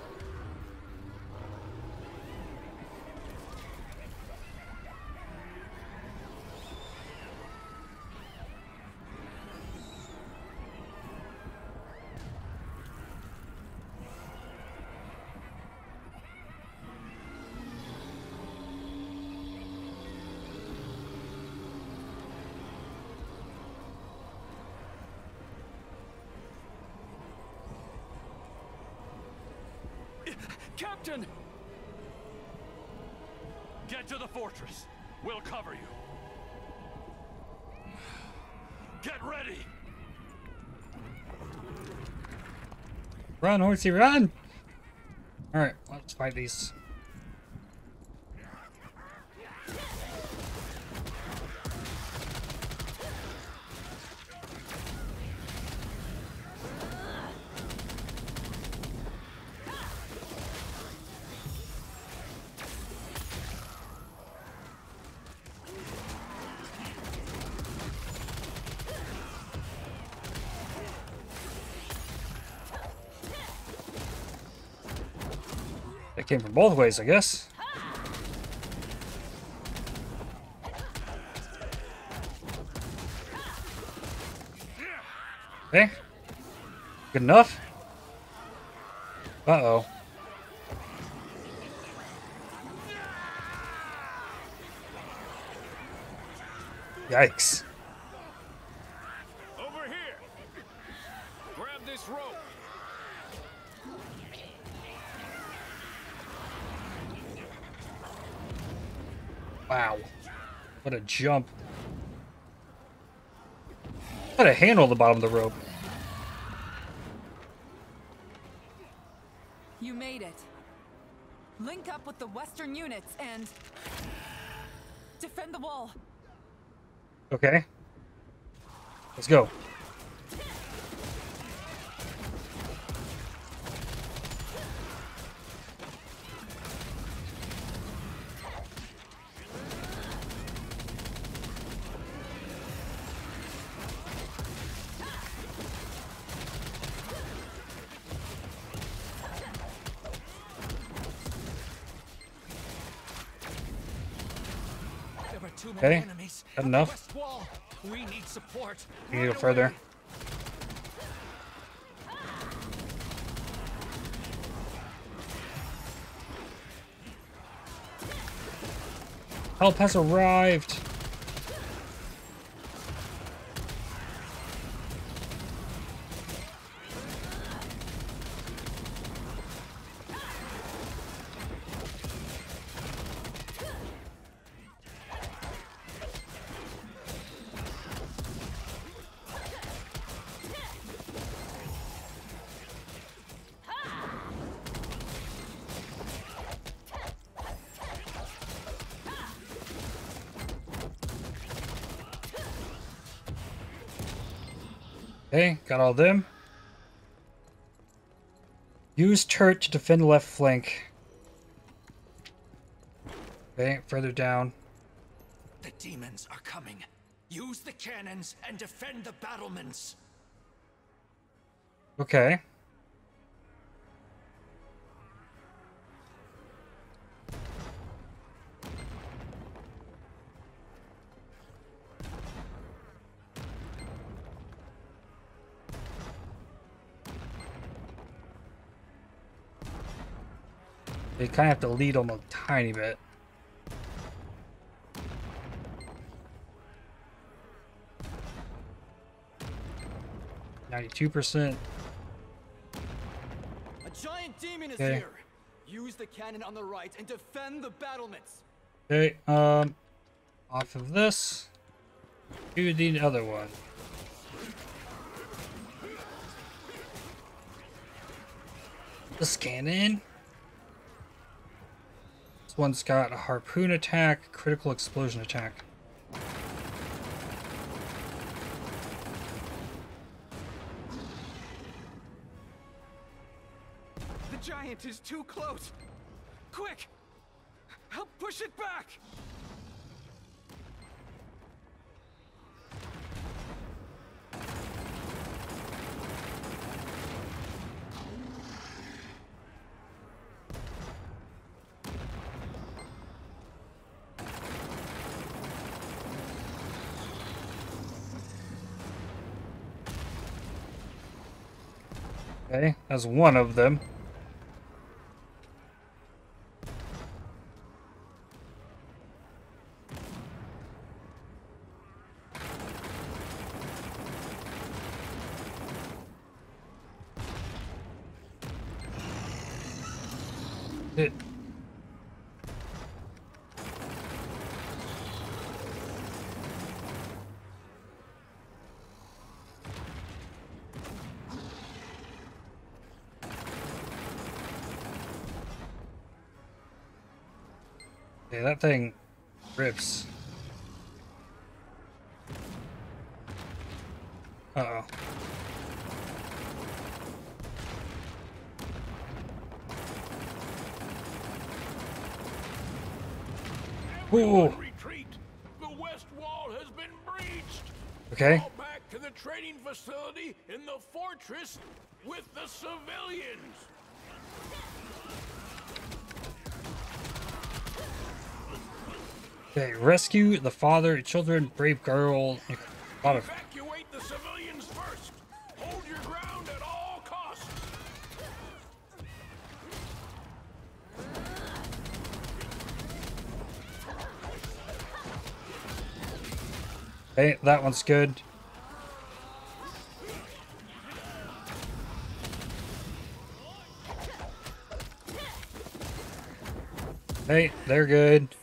Captain! Get to the fortress. We'll cover you. Get ready! Run, horsey, run! Alright, let's fight these. It came from both ways, I guess. Okay. Good enough. Uh-oh. Yikes. Over here. Grab this rope. Wow, what a jump. Got a handle on the bottom of the rope. You made it. Link up with the Western units and defend the wall. Okay. Let's go. Okay, got enough. We need support. We need to go further. Help has arrived. Okay, got all of them. Use turret to defend left flank. Okay, further down. The demons are coming. Use the cannons and defend the battlements. Okay. They kind of have to lead them a tiny bit. Okay. 92%. A giant demon is here. Use the cannon on the right and defend the battlements. Okay, off of this to the other one. The cannon. This one's got a harpoon attack, critical explosion attack. The giant is too close. Quick, help push it back. Okay, that's one of them. It. Yeah, that thing rips. Uh-oh. Whoa! Retreat. The west wall has been breached. Okay. Go back to the training facility in the fortress with the civilians. Okay, rescue the father, children, brave girl. Evacuate the civilians first. Hold your ground at all costs. Hey, okay, that one's good. Hey, okay, they're good.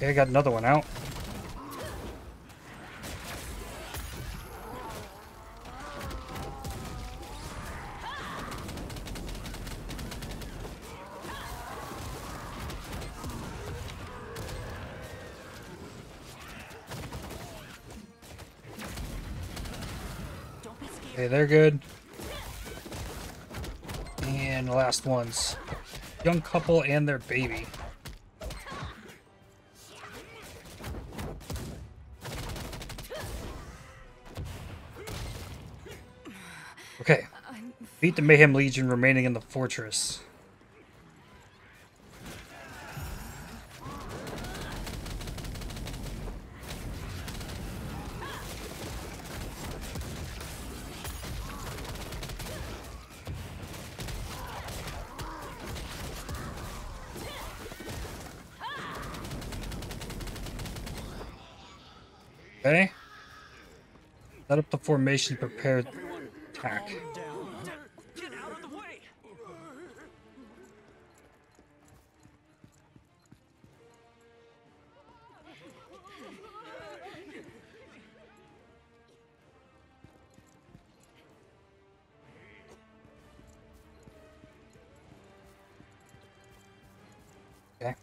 I got another one out. Okay, they're good. And the last one's young couple and their baby. Okay. Beat the Mayhem Legion remaining in the fortress. Okay. Set up the formation, prepare attack. Get out of the way. Okay.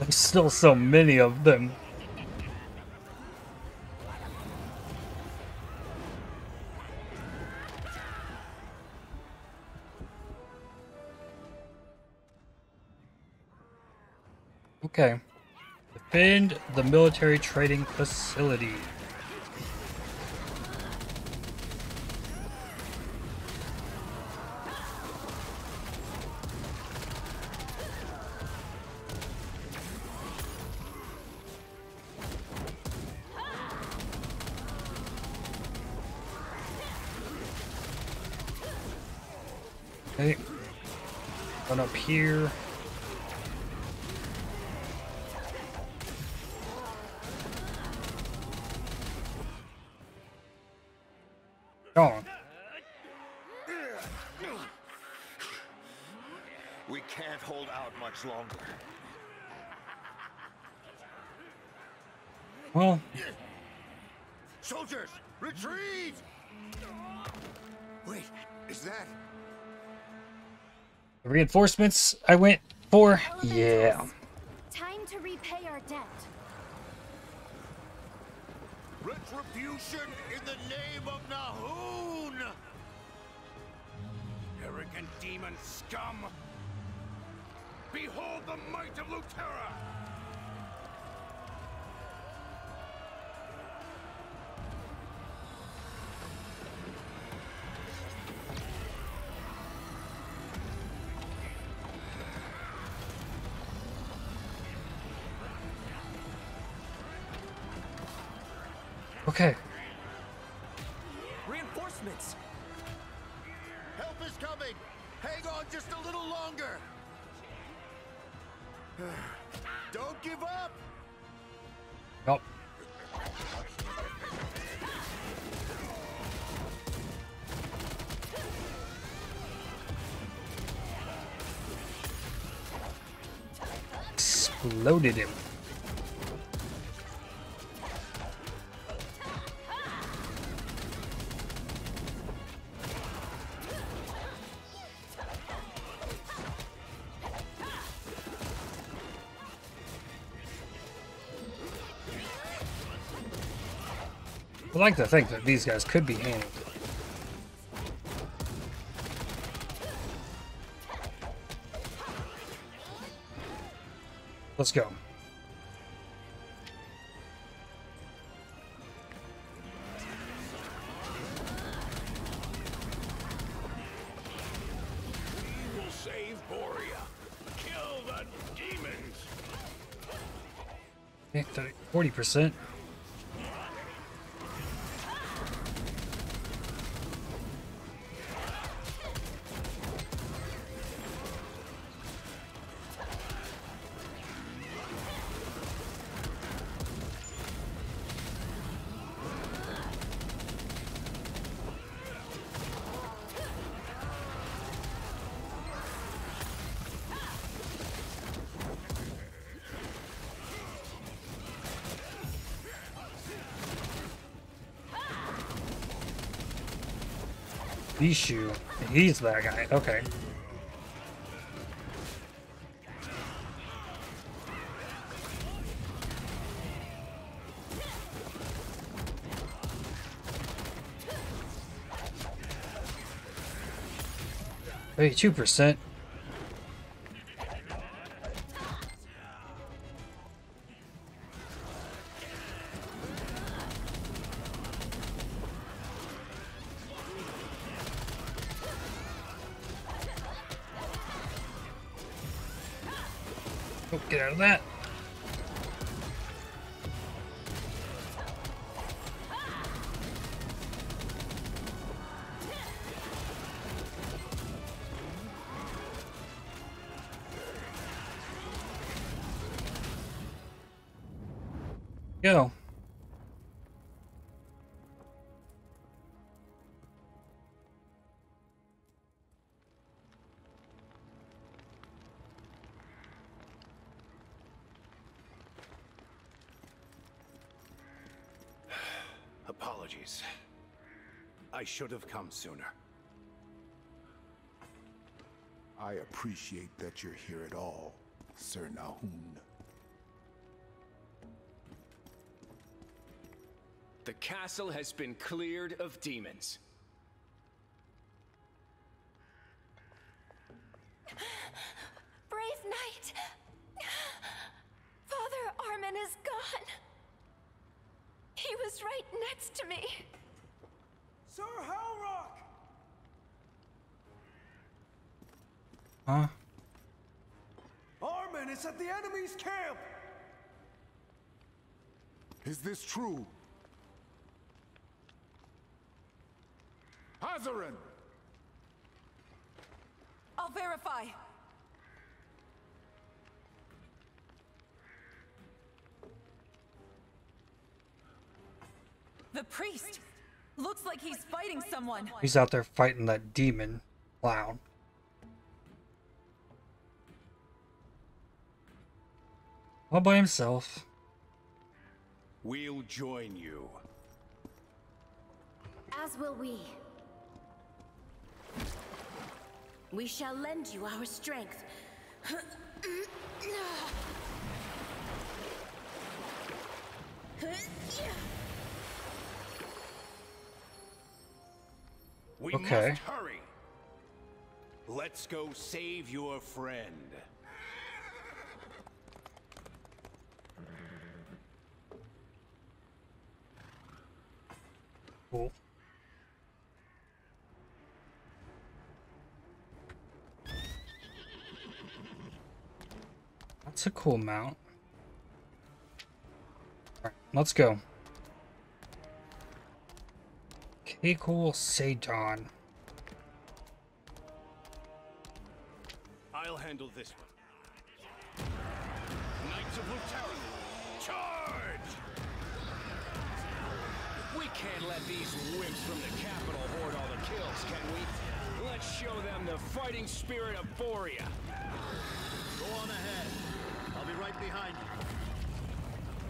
There's still so many of them. Okay. Defend the military trading facility. Okay. Run up here. Gone. We can't hold out much longer. Well, soldiers, retreat! Wait, is that the reinforcements I went for? Elementals. Yeah. Time to repay our debt. Retribution in the name of Nahun! Arrogant demon scum! Behold the might of Luterra! Okay. Reinforcements. Help is coming. Hang on just a little longer. Don't give up. Nope. Exploded him. I like to think that these guys could be handled. Let's go. We will save Borea. Kill the demons. 40%. Bishu. He's that guy. Okay. Hey, 2%. Oh, get out of that. Go. Apologies. I should have come sooner. I appreciate that you're here at all, Sir Nahum. The castle has been cleared of demons. Brave knight! Father Armen is gone. He was right next to me. Sir Halrock! Huh? Armen is at the enemy's camp! Is this true? Azarin! I'll verify. The priest looks like he's fighting someone. He's out there fighting that demon clown. All by himself. We'll join you. As will we. We shall lend you our strength. We must hurry. Let's go save your friend. Cool. That's a cool mount. Alright, let's go. Okay, cool, Sajon. I'll handle this one. Knights of Luterra, charge! We can't let these wimps from the capital hoard all the kills, can we? Let's show them the fighting spirit of Borea. Go on ahead. I'll be right behind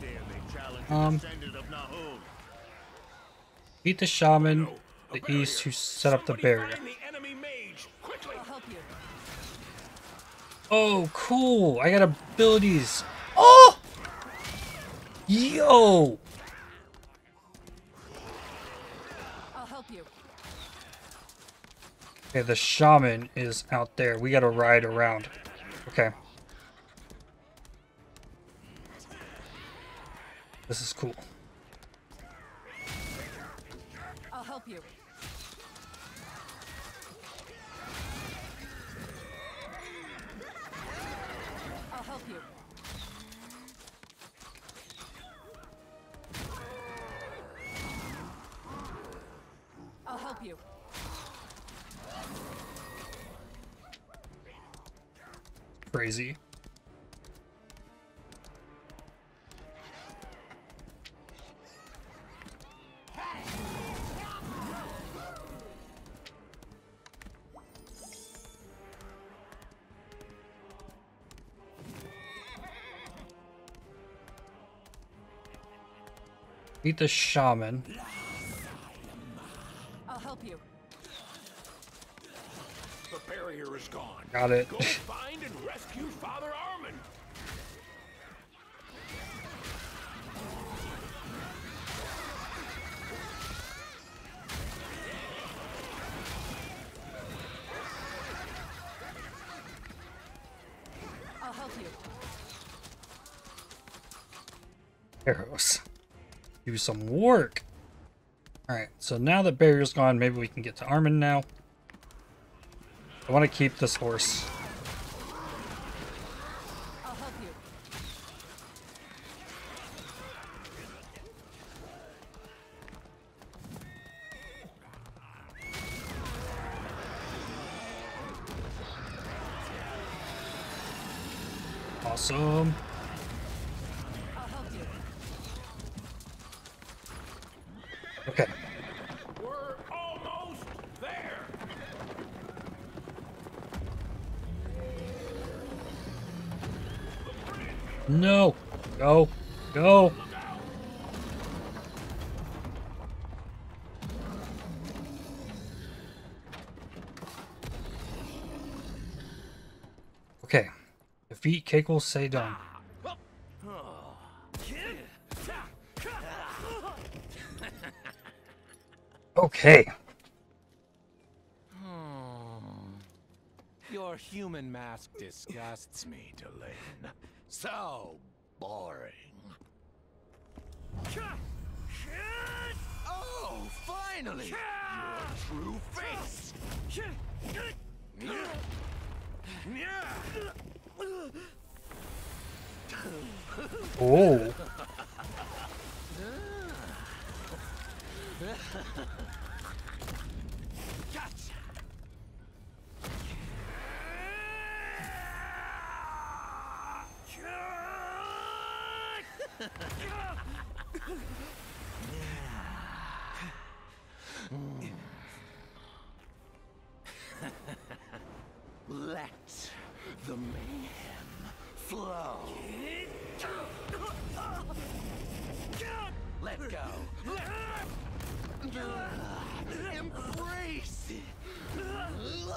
you. Dare they challenge the descendant of Nahum. Beat the shaman, the east, who set up the barrier. Oh, cool! I got abilities. Oh, yo! I'll help you. Okay, the shaman is out there. We gotta ride around. Okay. This is cool. I'll help you. I'll help you. I'll help you. Crazy. Beat the shaman. I'll help you. barrier is gone. Got it. Go find and rescue Father Armen. I'll help you. There it goes. Do some work. Alright, so now that barrier's gone, maybe we can get to Armen now. I want to keep this horse. I'll help you. Awesome. I'll help you. Okay. We're almost there. No. Go. Go. Okay. Defeat Keiko Seidon. Okay. Your human mask disgusts me, Delane. So boring. Oh, finally! Your true face! Oh. Gotcha. Let the mayhem flow. Let go. Let go. Embrace it.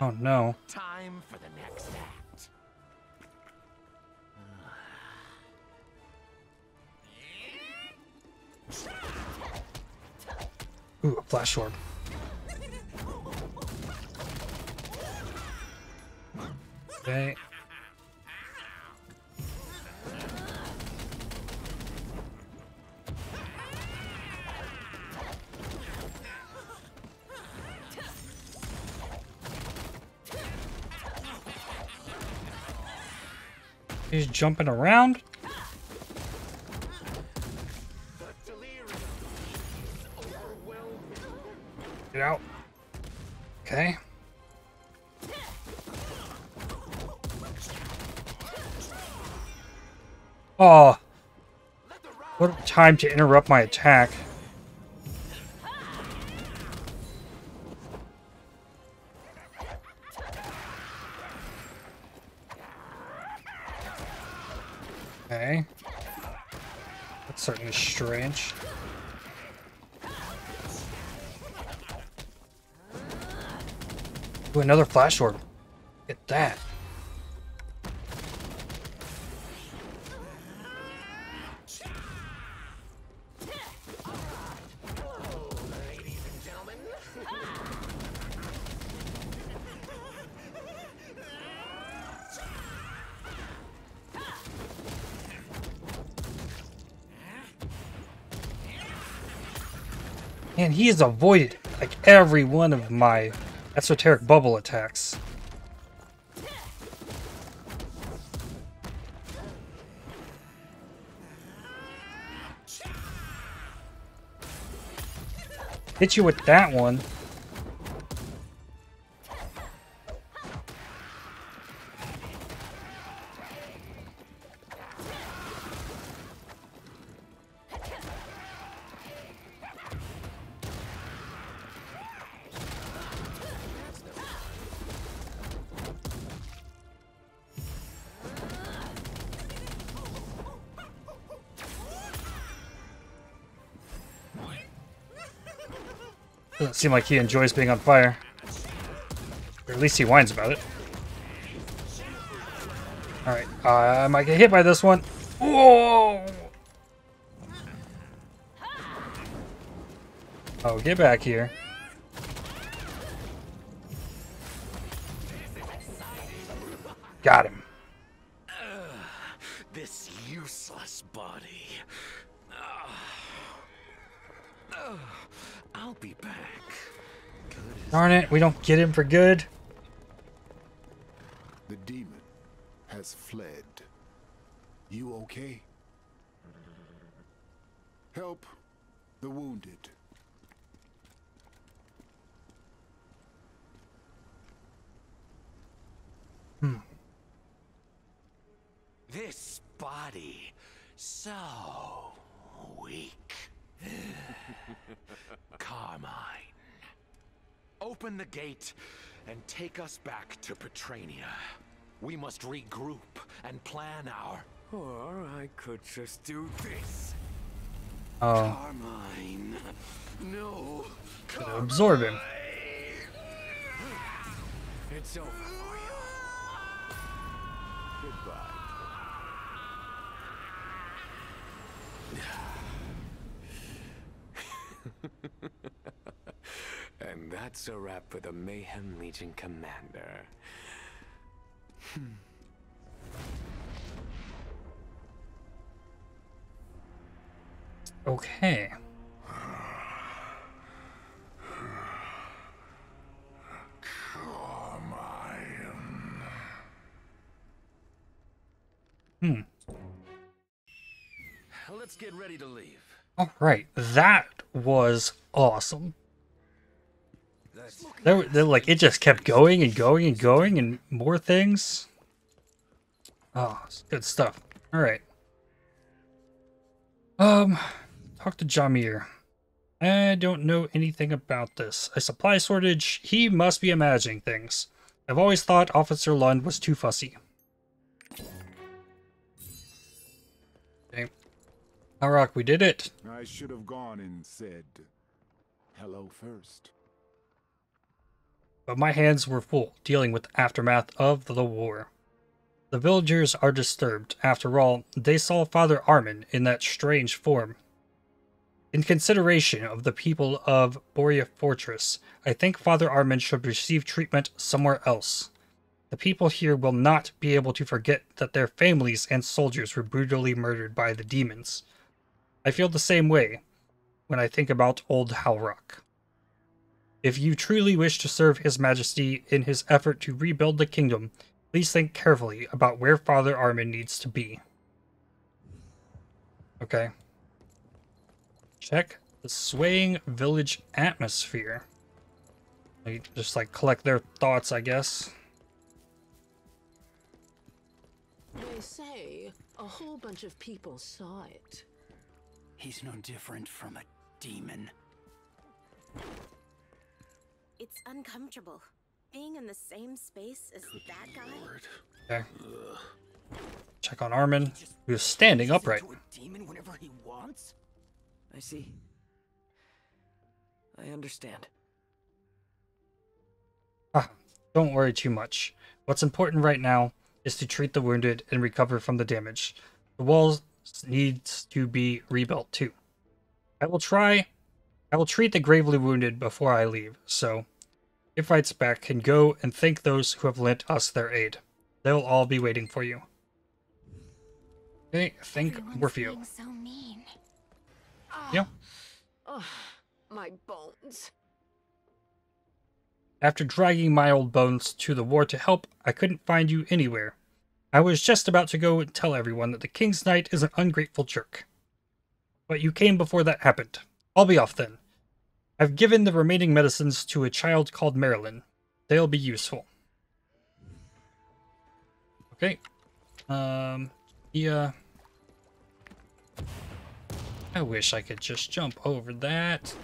Oh no. Time for the next act. Ooh, a flash orb. Okay. He's jumping around. Get out. Okay. Oh, what a time to interrupt my attack. Okay. That's certainly strange. Ooh, another flash orb. Get that. And he has avoided like every one of my esoteric bubble attacks. Hit you with that one. Doesn't seem like he enjoys being on fire. Or at least he whines about it. Alright, I might get hit by this one. Whoa! Oh, get back here. Got him. This useless body. I'll be back. Darn it, we don't get him for good. The demon has fled. You okay? Help the wounded. This body, so weak. Carmine, open the gate and take us back to Petrania. We must regroup and plan our... Or I could just do this. Oh. Carmine. No. Could absorb him. It's over for you. Goodbye. And that's a wrap for the Mayhem Legion commander. Okay. Carmine. Let's get ready to leave. All right, that was awesome. They're like, it just kept going and going and going and more things. Oh, it's good stuff. All right. Talk to Jamir. I don't know anything about this. A supply shortage. He must be imagining things. I've always thought Officer Lund was too fussy. Halrock, we did it. I should have gone and said hello first. But my hands were full dealing with the aftermath of the war. The villagers are disturbed. After all, they saw Father Armen in that strange form. In consideration of the people of Borea Fortress, I think Father Armen should receive treatment somewhere else. The people here will not be able to forget that their families and soldiers were brutally murdered by the demons. I feel the same way when I think about old Halrock. If you truly wish to serve His Majesty in his effort to rebuild the kingdom, please think carefully about where Father Armen needs to be. Okay. Check the swaying village atmosphere. I just like collect their thoughts, I guess. They say a whole bunch of people saw it. He's no different from a demon. It's uncomfortable being in the same space as that guy. Okay. Ugh. Check on Armen, who's standing upright. A demon whenever he wants? I see. I understand. Ah, don't worry too much. What's important right now is to treat the wounded and recover from the damage. The walls needs to be rebuilt too. I will treat the gravely wounded before I leave, so ItFightsBack can go and thank those who have lent us their aid. They'll all be waiting for you. Okay, thank Morpheus. So mean. Yeah. Oh, my bones. After dragging my old bones to the war to help, I couldn't find you anywhere. I was just about to go and tell everyone that the King's Knight is an ungrateful jerk. But you came before that happened. I'll be off then. I've given the remaining medicines to a child called Marilyn. They'll be useful. Okay. Yeah. I wish I could just jump over that.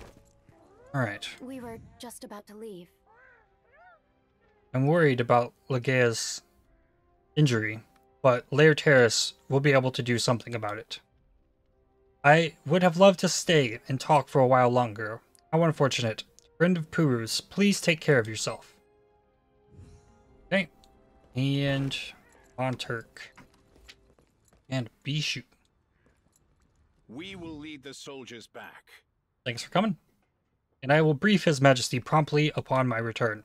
Alright. We were just about to leave. I'm worried about Legaea's injury, but Laertes will be able to do something about it. I would have loved to stay and talk for a while longer. How unfortunate. Friend of Purus, please take care of yourself. Okay. And Monturk. And Bishu. We will lead the soldiers back. Thanks for coming. And I will brief His Majesty promptly upon my return.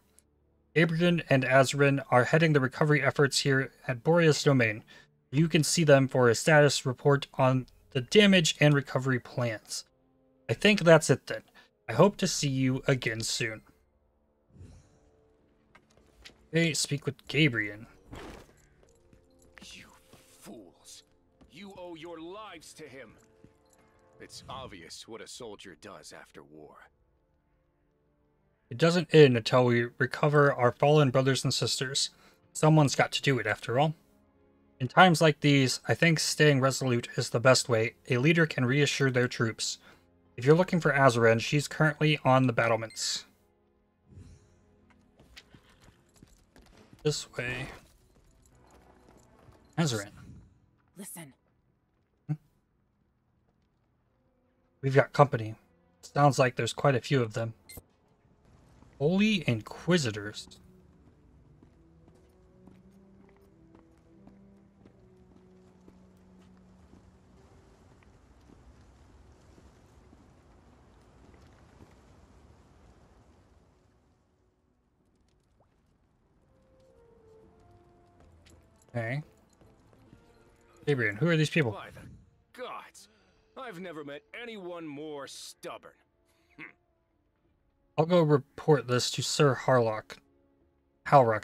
Gabriel and Azarin are heading the recovery efforts here at Boreas Domain. You can see them for a status report on the damage and recovery plans. I think that's it then. I hope to see you again soon. Okay, speak with Gabriel. You fools. You owe your lives to him. It's obvious what a soldier does after war. It doesn't end until we recover our fallen brothers and sisters. Someone's got to do it, after all. In times like these, I think staying resolute is the best way a leader can reassure their troops. If you're looking for Azarin, she's currently on the battlements. This way. Azarin. Listen. We've got company. Sounds like there's quite a few of them. Holy Inquisitors. Okay. Gabriel, who are these people? By the gods, I've never met anyone more stubborn. I'll go report this to Sir Halrock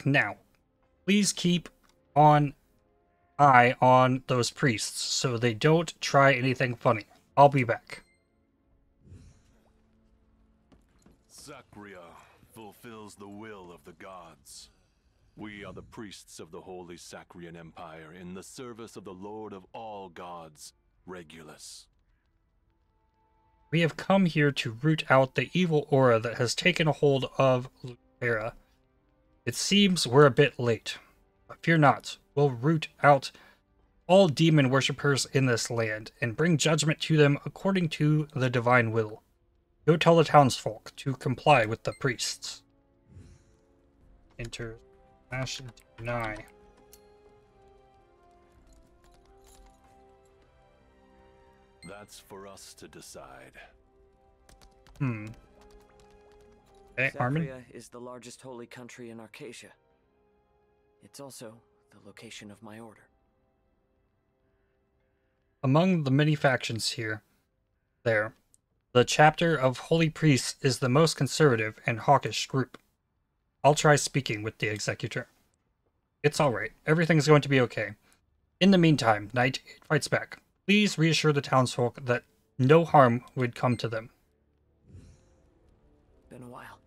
now. Please keep an eye on those priests so they don't try anything funny. I'll be back. Sacria fulfills the will of the gods. We are the priests of the Holy Sacrian Empire in the service of the Lord of all gods, Regulus. We have come here to root out the evil aura that has taken a hold of Luterra. It seems we're a bit late, but fear not. We'll root out all demon worshippers in this land and bring judgment to them according to the divine will. Go tell the townsfolk to comply with the priests. Enter. Slash deny. That's for us to decide. Hey, Armen? Sacria is the largest holy country in Arcadia. It's also the location of my order. Among the many factions here, the chapter of holy priests is the most conservative and hawkish group. I'll try speaking with the executor. It's alright. Everything's going to be okay. In the meantime, Knight, it fights back. Please reassure the townsfolk that no harm would come to them. Been a while.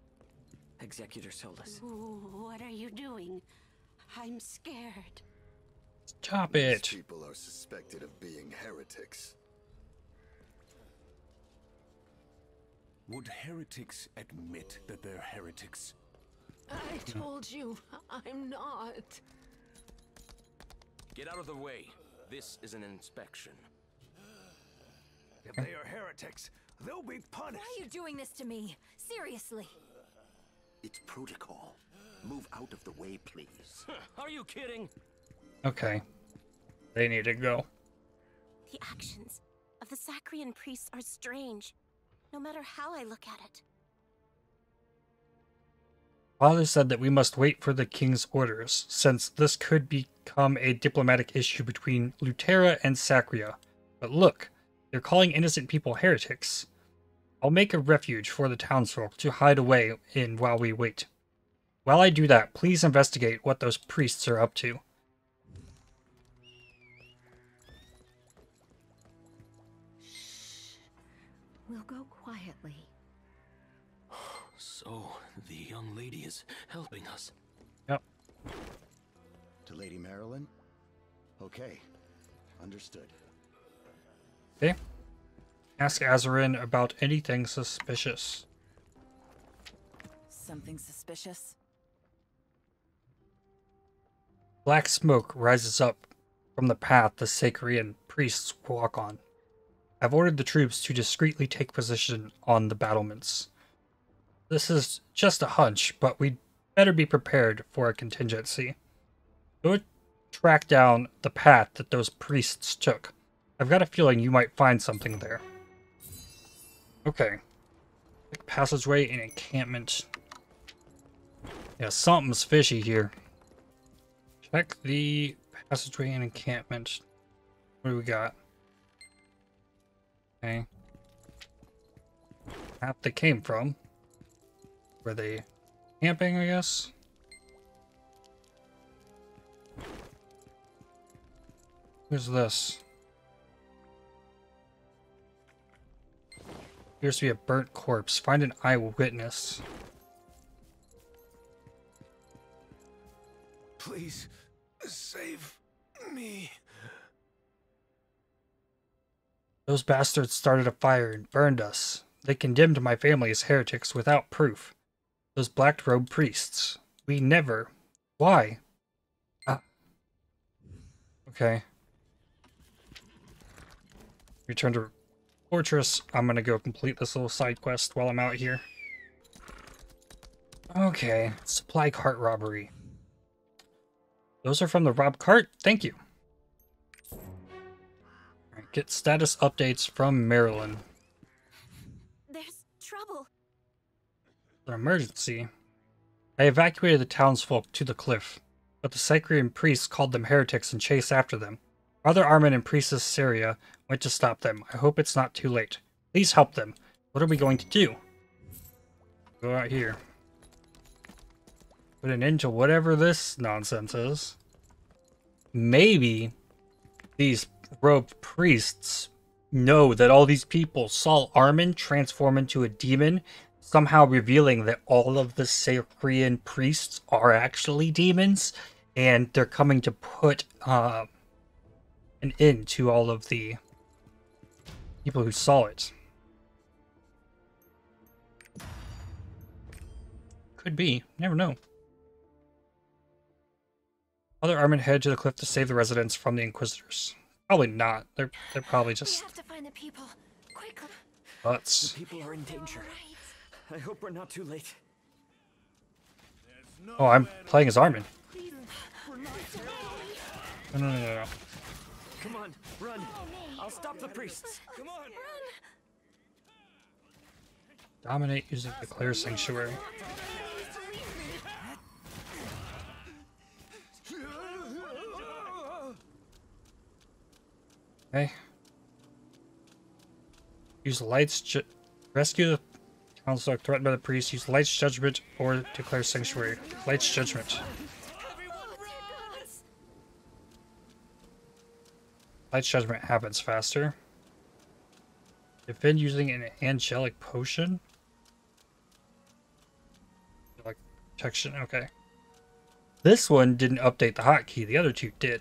Executor told us. What are you doing? I'm scared. Stop it. These people are suspected of being heretics. Would heretics admit that they're heretics? I told you, I'm not. Get out of the way. This is an inspection. If they are heretics, they'll be punished. Why are you doing this to me? Seriously. It's protocol. Move out of the way, please. Are you kidding? Okay. They need to go. The actions of the Sacrian priests are strange, no matter how I look at it. Father said that we must wait for the king's orders, since this could become a diplomatic issue between Luterra and Sacria. But look, they're calling innocent people heretics. I'll make a refuge for the townsfolk to hide away in while we wait. While I do that, please investigate what those priests are up to. Shh. We'll go quietly. So, the young lady is helping us. Yep. To Lady Marilyn? Okay. Understood. Okay. Ask Azarin about anything suspicious. Something suspicious? Black smoke rises up from the path the Sacrian priests walk on. I've ordered the troops to discreetly take position on the battlements. This is just a hunch, but we'd better be prepared for a contingency. Go track down the path that those priests took. I've got a feeling you might find something there. Okay. Big passageway and encampment. Yeah, something's fishy here. Check the passageway and encampment. What do we got? Okay. Map they came from. Were they camping, I guess? Who's this? Appears to be a burnt corpse. Find an eyewitness. Please, save me. Those bastards started a fire and burned us. They condemned my family as heretics without proof. Those black-robed priests. We never... Why? Okay. Return to fortress. I'm gonna go complete this little side quest while I'm out here. Okay. Supply cart robbery. Those are from the rob cart. Thank you. All right, get status updates from Maryland. There's trouble. An emergency. I evacuated the townsfolk to the cliff, but the Sacrian priests called them heretics and chased after them. Father Armen and Priestess Syria went to stop them. I hope it's not too late. Please help them. What are we going to do? Go out here. Put an end to whatever this nonsense is. Maybe these robed priests know that all these people saw Armen transform into a demon, somehow revealing that all of the Sacrian priests are actually demons, and they're coming to put an end to all of the people who saw it. Could be. Never know. Other Armen headed to the cliff to save the residents from the Inquisitors. Probably not. They're probably just. We have to find the people quickly. Butts. The people are in danger. Right. I hope we're not too late. No I'm playing as Armen. No. Come on, run! I'll stop the priests. Come on, run! Dominate using the Clear Sanctuary. Okay. Use lights to rescue the council threatened by the priest. Use lights judgment or declare sanctuary. Lights judgment. Lights judgment happens faster. Defend using an angelic potion. Like protection. Okay. This one didn't update the hotkey. The other two did.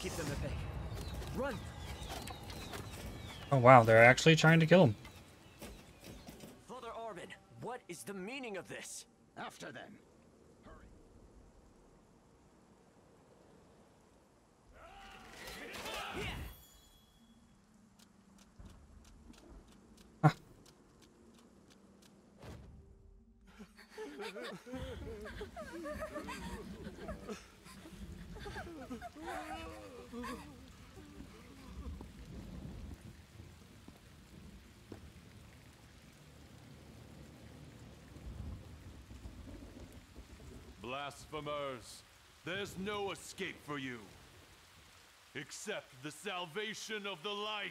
Keep them at bay. Run. Oh wow, they're actually trying to kill him. Father Armen, what is the meaning of this? After them. Hurry. Huh. Blasphemers, there's no escape for you, except the salvation of the light.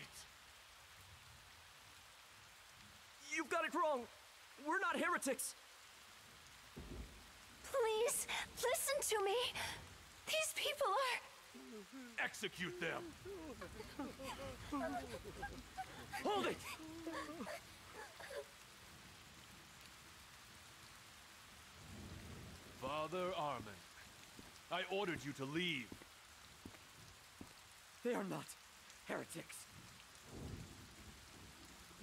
You've got it wrong. We're not heretics. Please, listen to me. These people are... Execute them! Hold it! Father Armen, I ordered you to leave. They are not heretics.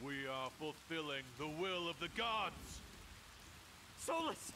We are fulfilling the will of the gods! Solus!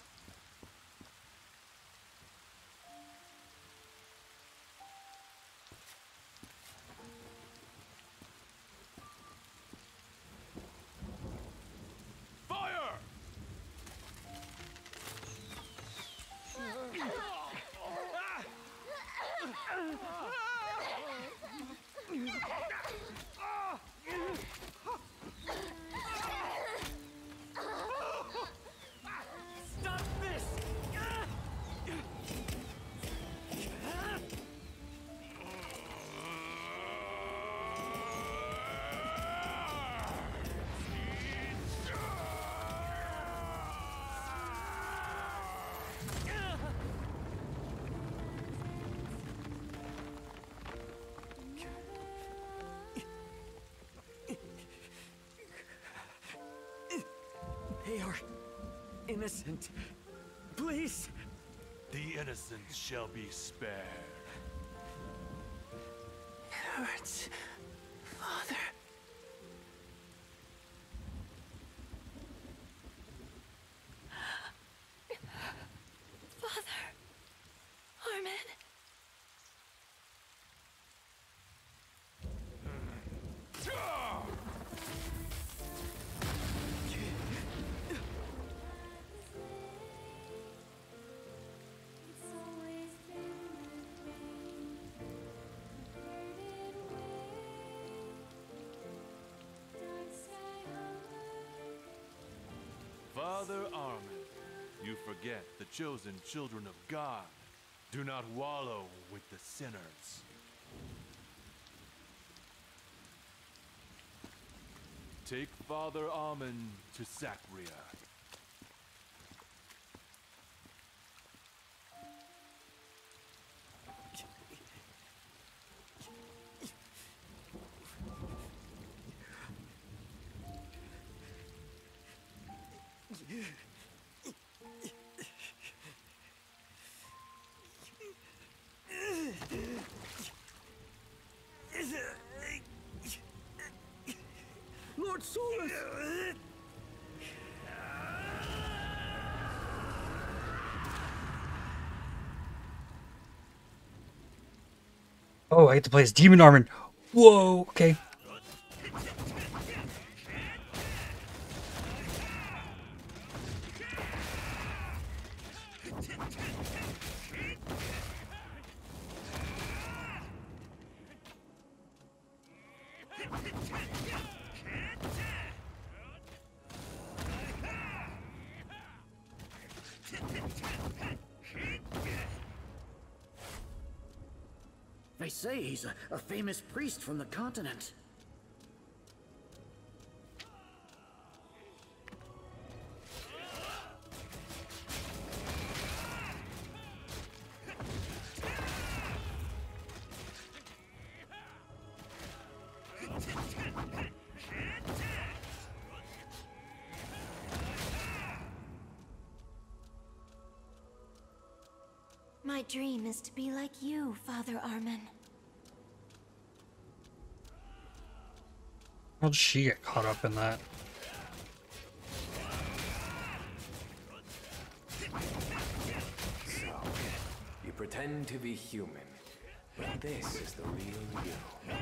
innocent. Please! The innocent shall be spared. It hurts, Father. Father Armen, you forget the chosen children of God. Do not wallow with the sinners. Take Father Armen to Sacria. Oh, I get to play as Demon Armen. Whoa, okay. He's a famous priest from the continent. My dream is to be like you, Father Armen. How'd she get caught up in that? So, you pretend to be human, but this is the real you.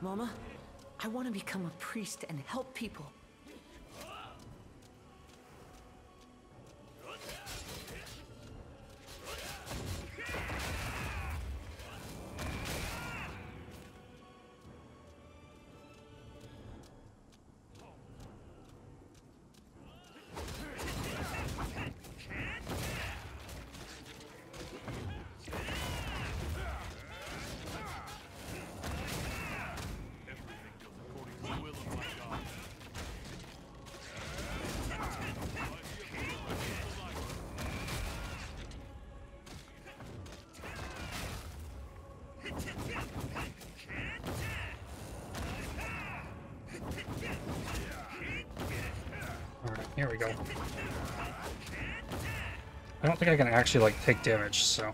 Mama, I want to become a priest and help people. Here we go. I don't think I can actually, like, take damage, so...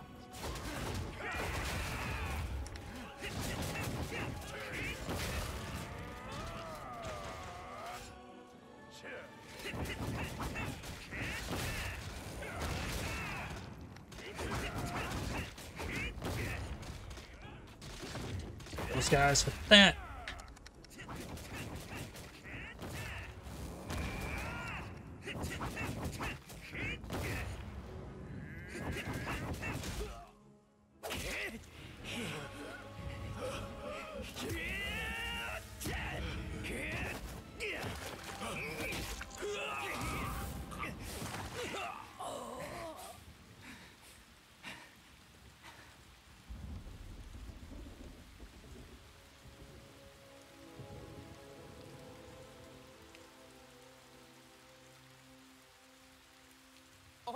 Those guys with that!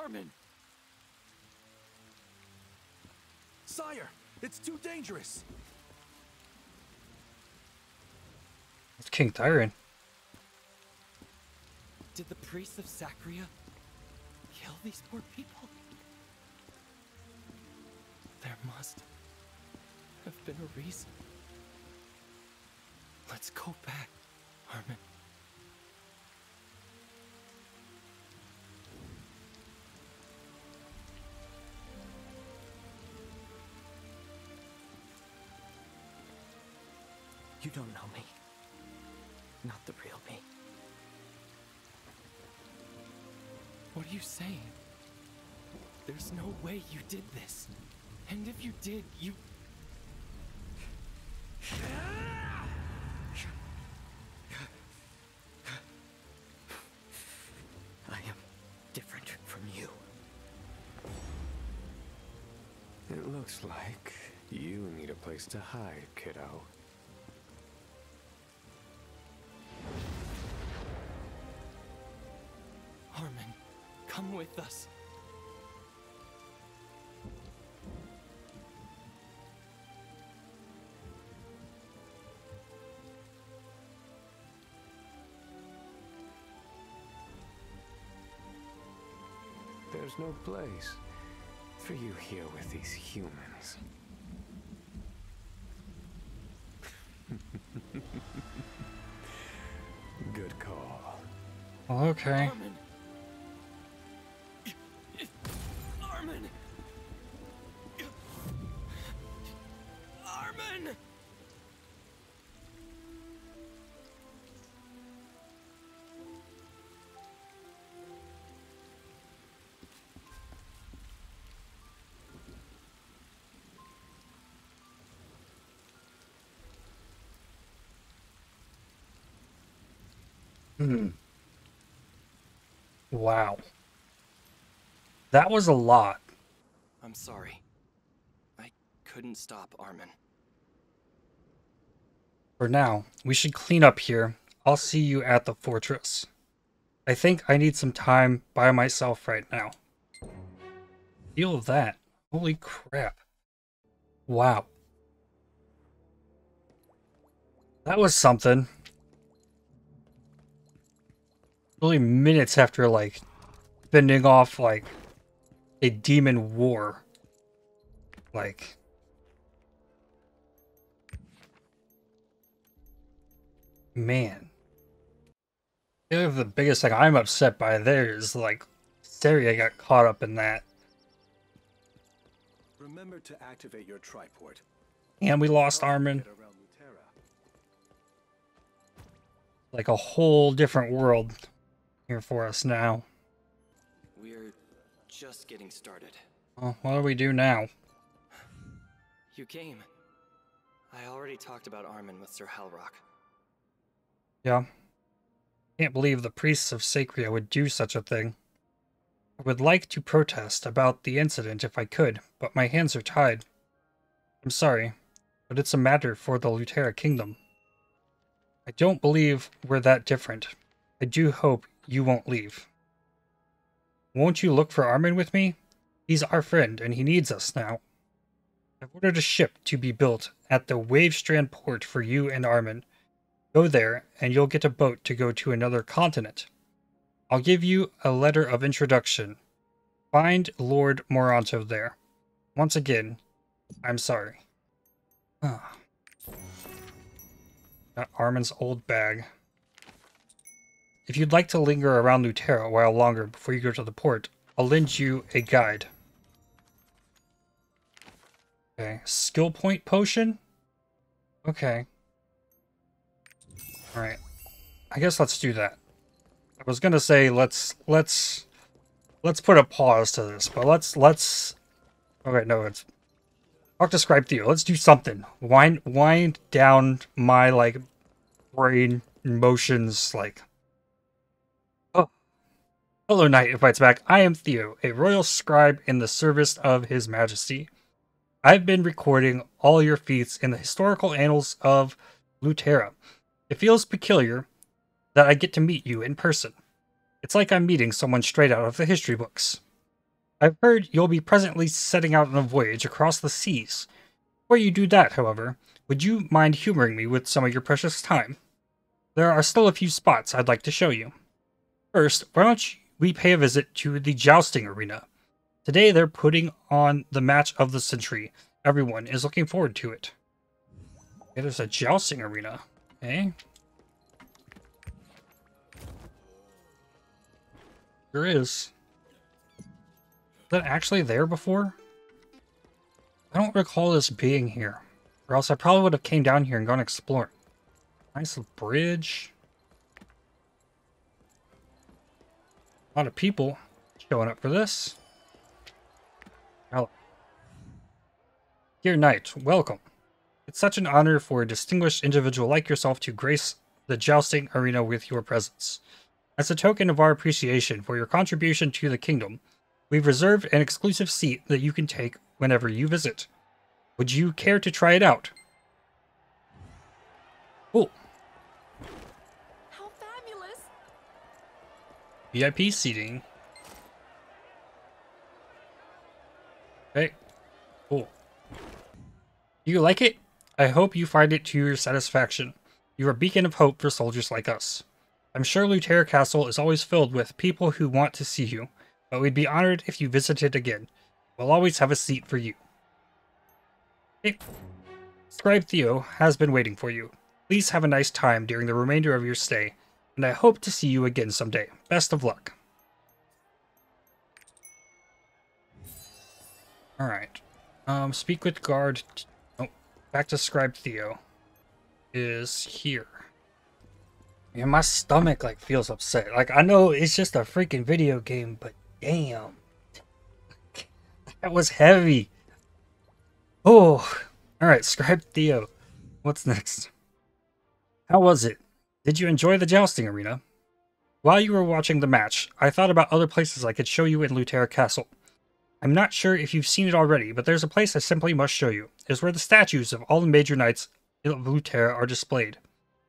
Armen! Sire, it's too dangerous! It's King Thirain. Did the priests of Sacria kill these poor people? There must have been a reason. Let's go back, Armen. You don't know me. Not the real me. What are you saying? There's no way you did this. And if you did, you... I am different from you. It looks like you need a place to hide, kiddo. Armen, come with us. There's no place for you here with these humans. Good call. Okay. Wow. That was a lot. I'm sorry. I couldn't stop Armen. For now, we should clean up here. I'll see you at the fortress. I think I need some time by myself right now. Deal with that. Holy crap. Wow. That was something. Really minutes after like fending off like a demon war. Like man. The biggest thing I'm upset by there is like Syria got caught up in that. Remember to activate your triport. And we lost Armen. Like a whole different world. Here for us now. We're just getting started. Well, what do we do now? You came. I already talked about Armen with Sir Halrock. Yeah. Can't believe the priests of Sacria would do such a thing. I would like to protest about the incident if I could, but my hands are tied. I'm sorry, but it's a matter for the Luterra Kingdom. I don't believe we're that different. I do hope you won't leave. Won't you look for Armen with me? He's our friend, and he needs us now. I've ordered a ship to be built at the Wavestrand port for you and Armen. Go there, and you'll get a boat to go to another continent. I'll give you a letter of introduction. Find Lord Moranto there. Once again, I'm sorry. Got Armen's old bag. If you'd like to linger around Luterra a while longer before you go to the port, I'll lend you a guide. Okay, skill point potion? Okay. Alright. I guess let's do that. I was gonna say let's put a pause to this, but let's okay, no, it's I'll describe Theo. Let's do something. Wind down my like brain motions like. Hello, Knight, ItFightsBack. I am Theo, a royal scribe in the service of His Majesty. I've been recording all your feats in the historical annals of Luterra. It feels peculiar that I get to meet you in person. It's like I'm meeting someone straight out of the history books. I've heard you'll be presently setting out on a voyage across the seas. Before you do that, however, would you mind humoring me with some of your precious time? There are still a few spots I'd like to show you. First, why don't we pay a visit to the jousting arena? Today they're putting on the match of the century. Everyone is looking forward to it. Okay, there's a jousting arena. Okay. There is. Was that actually there before? I don't recall this being here. Or else I probably would have came down here and gone exploring. Nice little bridge. A lot of people showing up for this. Hello. Dear Knight, welcome. It's such an honor for a distinguished individual like yourself to grace the jousting arena with your presence. As a token of our appreciation for your contribution to the kingdom, we've reserved an exclusive seat that you can take whenever you visit. Would you care to try it out? Cool. How fabulous! VIP seating. Okay. Cool. Do you like it? I hope you find it to your satisfaction. You're a beacon of hope for soldiers like us. I'm sure Luterra Castle is always filled with people who want to see you, but we'd be honored if you visited again. We'll always have a seat for you. Hey. Scribe Theo has been waiting for you. Please have a nice time during the remainder of your stay, and I hope to see you again someday. Best of luck. Alright. Speak with guard. Oh, back to Scribe Theo. Is here. And my stomach, like, feels upset. Like, I know it's just a freaking video game, but damn. That was heavy. Oh, all right, Scribe Theo. What's next? How was it? Did you enjoy the jousting arena? While you were watching the match, I thought about other places I could show you in Luterra Castle. I'm not sure if you've seen it already, but there's a place I simply must show you. It's where the statues of all the major knights of Luterra are displayed.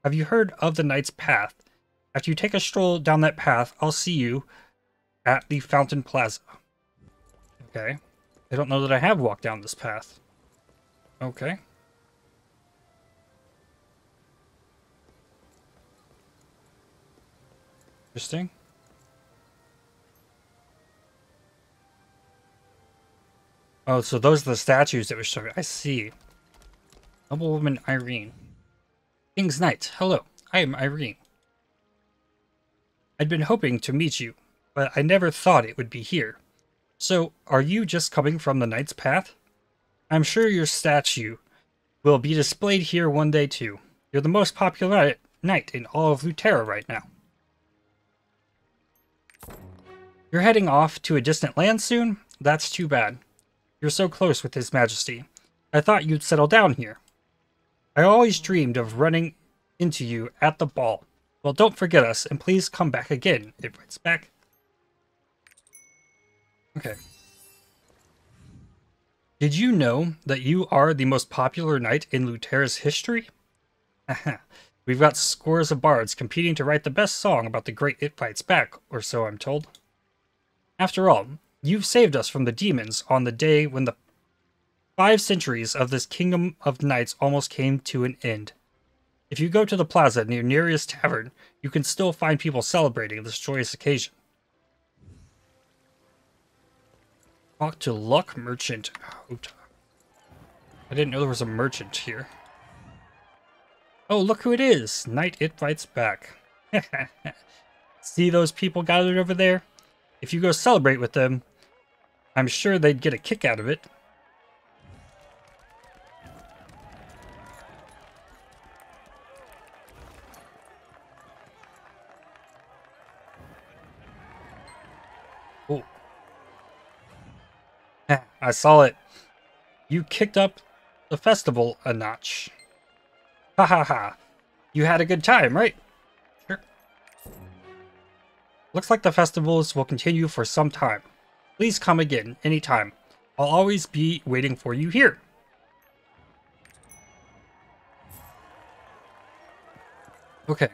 Have you heard of the Knight's Path? After you take a stroll down that path, I'll see you at the Fountain Plaza. Okay. I don't know that I have walked down this path. Okay. Interesting. Oh, so those are the statues that were showing. I see. Noblewoman Irene. King's Knight, hello. I am Irene. I'd been hoping to meet you, but I never thought it would be here. So, are you just coming from the Knight's Path? I'm sure your statue will be displayed here one day too. You're the most popular knight in all of Luterra right now. You're heading off to a distant land soon? That's too bad. You're so close with His Majesty. I thought you'd settle down here. I always dreamed of running into you at the ball. Well, don't forget us, and please come back again. It writes back. Okay. Did you know that you are the most popular knight in Luterra's history? We've got scores of bards competing to write the best song about the great It Fights Back, or so I'm told. After all, you've saved us from the demons on the day when the 5 centuries of this kingdom of knights almost came to an end. If you go to the plaza near nearest tavern, you can still find people celebrating this joyous occasion. Talk to Luck Merchant. I didn't know there was a merchant here. Oh, look who it is! Knight It Fights Back. See those people gathered over there? If you go celebrate with them, I'm sure they'd get a kick out of it. I saw it. You kicked up the festival a notch. Ha ha ha. You had a good time, right? Sure. Looks like the festivals will continue for some time. Please come again, anytime. I'll always be waiting for you here. Okay.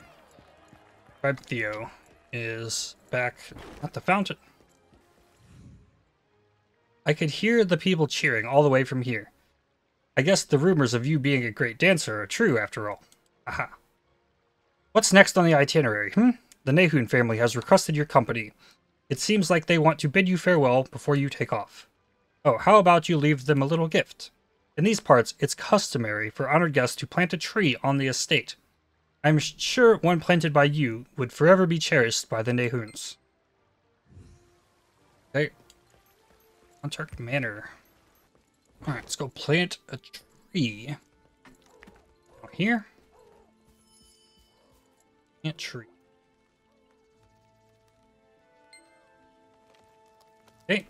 Scribe Theo is back at the fountain. I could hear the people cheering all the way from here. I guess the rumors of you being a great dancer are true, after all. Aha. What's next on the itinerary, hmm? The Nehun family has requested your company. It seems like they want to bid you farewell before you take off. Oh, how about you leave them a little gift? In these parts, it's customary for honored guests to plant a tree on the estate. I'm sure one planted by you would forever be cherished by the Nehuns. Okay. Monturk Manor. Alright, let's go plant a tree. Out here. Plant tree. Okay.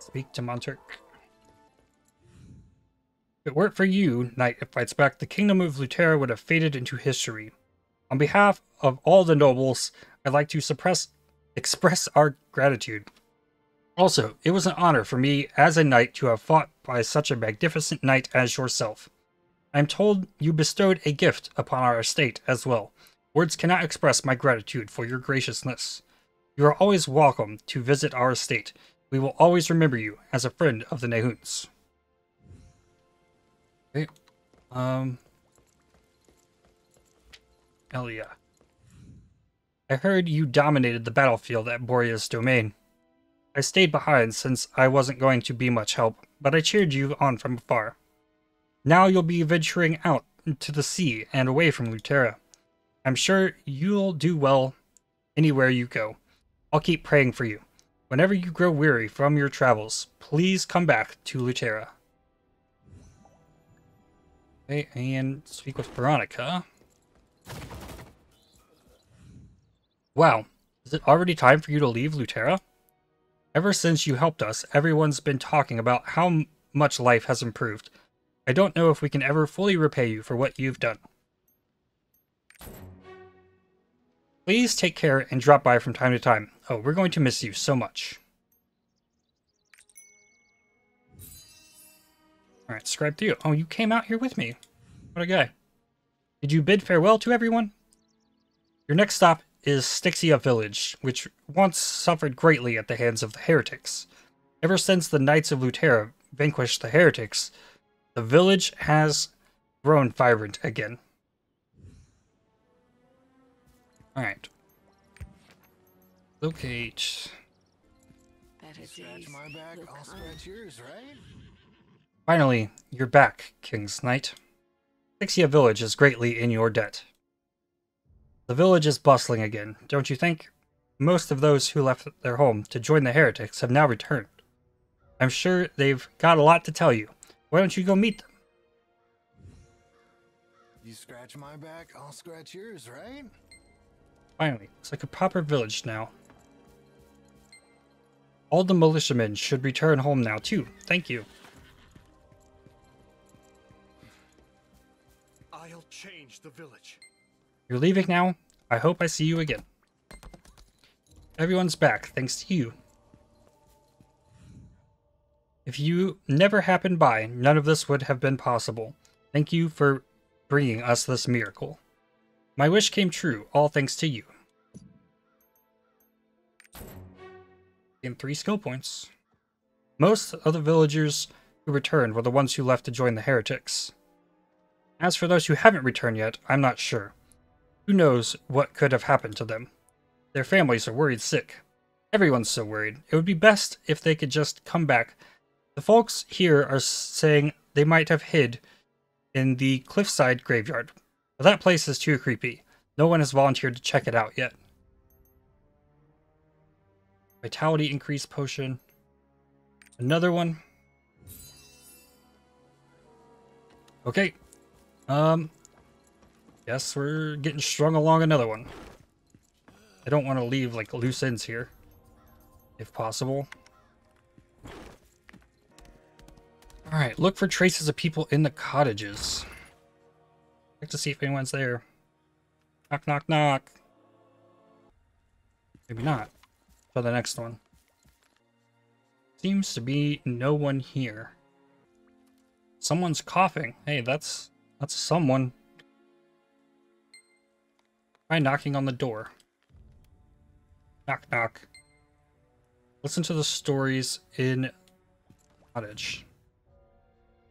Speak to Monturk. If it weren't for you, Knight ItFightsBack, the kingdom of Luterra would have faded into history. On behalf of all the nobles, I'd like to express our gratitude. Also, it was an honor for me as a knight to have fought by such a magnificent knight as yourself. I am told you bestowed a gift upon our estate as well. Words cannot express my gratitude for your graciousness. You are always welcome to visit our estate. We will always remember you as a friend of the Nehuns. Okay, Elia. I heard you dominated the battlefield at Boreas Domain. I stayed behind since I wasn't going to be much help, but I cheered you on from afar. Now you'll be venturing out to the sea and away from Luterra. I'm sure you'll do well anywhere you go. I'll keep praying for you. Whenever you grow weary from your travels, please come back to Luterra. Okay, and speak with Veronica. Wow, is it already time for you to leave Luterra? Ever since you helped us, everyone's been talking about how much life has improved. I don't know if we can ever fully repay you for what you've done. Please take care and drop by from time to time. Oh, we're going to miss you so much. Alright, Scribe Theo. Oh, you came out here with me. What a guy. Did you bid farewell to everyone? Your next stop is Styxia Village, which once suffered greatly at the hands of the heretics. Ever since the Knights of Luterra vanquished the heretics, the village has grown vibrant again. Alright. Locate. That is scratch my back, I'll scratch yours, right? Finally, you're back, King's Knight. Styxia Village is greatly in your debt. The village is bustling again, don't you think? Most of those who left their home to join the heretics have now returned. I'm sure they've got a lot to tell you. Why don't you go meet them? You scratch my back, I'll scratch yours, right? Finally, it's like a proper village now. All the militiamen should return home now too, thank you. Change the village. You're leaving now. I hope I see you again. Everyone's back, thanks to you. If you never happened by, none of this would have been possible. Thank you for bringing us this miracle. My wish came true, all thanks to you. Gained 3 skill points. Most of the villagers who returned were the ones who left to join the heretics. As for those who haven't returned yet, I'm not sure. Who knows what could have happened to them? Their families are worried sick. Everyone's so worried. It would be best if they could just come back. The folks here are saying they might have hid in the cliffside graveyard. But that place is too creepy. No one has volunteered to check it out yet. Vitality increase potion. Another one. Okay. Guess we're getting strung along another one. I don't want to leave, like, loose ends here, if possible. Alright, look for traces of people in the cottages. I'd like to see if anyone's there. Knock, knock, knock. Maybe not. For the next one. Seems to be no one here. Someone's coughing. Hey, that's someone. Try knocking on the door. Knock, knock. Listen to the stories in cottage.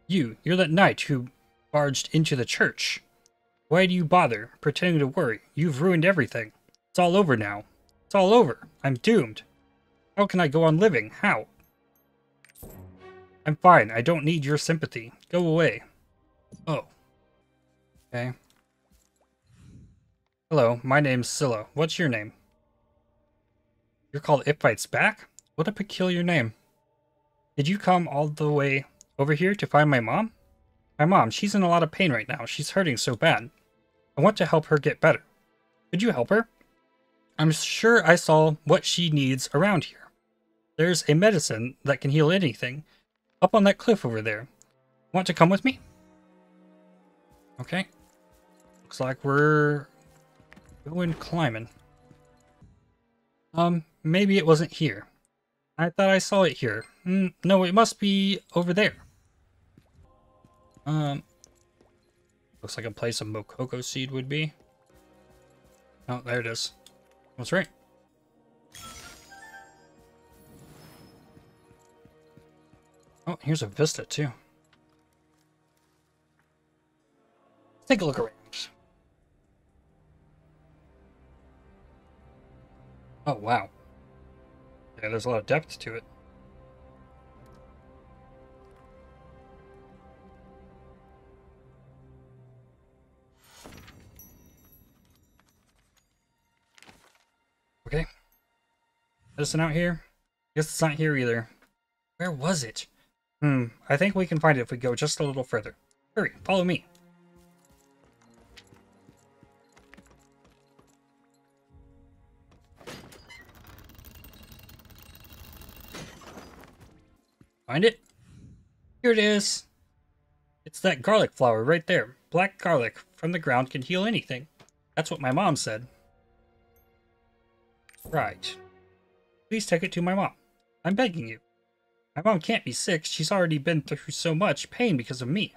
You're that knight who barged into the church. Why do you bother pretending to worry? You've ruined everything. It's all over now. It's all over. I'm doomed. How can I go on living? How? I'm fine. I don't need your sympathy. Go away. Oh. Okay. Hello, my name's Scylla. What's your name? You're called ItFightsBack? What a peculiar name. Did you come all the way over here to find my mom? My mom, she's in a lot of pain right now. She's hurting so bad. I want to help her get better. Could you help her? I'm sure I saw what she needs around here. There's a medicine that can heal anything up on that cliff over there. Want to come with me? Okay. Looks like we're going climbing. Maybe it wasn't here. I thought I saw it here. No, it must be over there. Looks like a place a Mococo seed would be. Oh, there it is. That's right. Oh, here's a vista too. Let's take a look around. Oh, wow. Yeah, there's a lot of depth to it. Okay. Medicine out here? Guess it's not here either. Where was it? I think we can find it if we go just a little further. Hurry, follow me. Find it? Here it is. It's that garlic flower right there. Black garlic from the ground can heal anything. That's what my mom said. Right. Please take it to my mom. I'm begging you. My mom can't be sick. She's already been through so much pain because of me.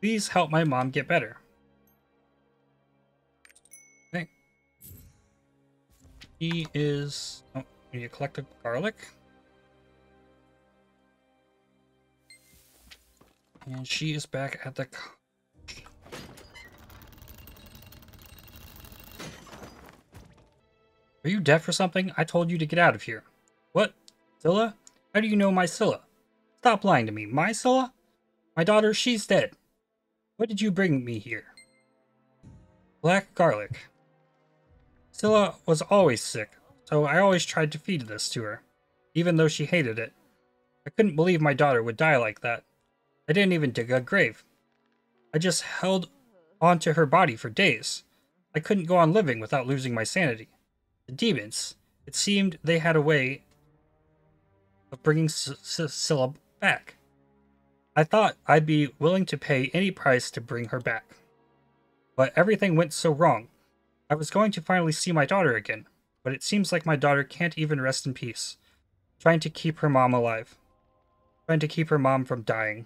Please help my mom get better. Okay. He is... Oh, we need to collect the garlic. And she is back at the cottage. Are you deaf or something? I told you to get out of here. What? Scylla? How do you know my Scylla? Stop lying to me. My Scylla? My daughter, she's dead. What did you bring me here? Black garlic. Scylla was always sick, so I always tried to feed this to her, even though she hated it. I couldn't believe my daughter would die like that. I didn't even dig a grave. I just held onto her body for days. I couldn't go on living without losing my sanity. The demons, it seemed they had a way of bringing Scylla back. I thought I'd be willing to pay any price to bring her back. But everything went so wrong. I was going to finally see my daughter again, but it seems like my daughter can't even rest in peace. Trying to keep her mom alive. Trying to keep her mom from dying.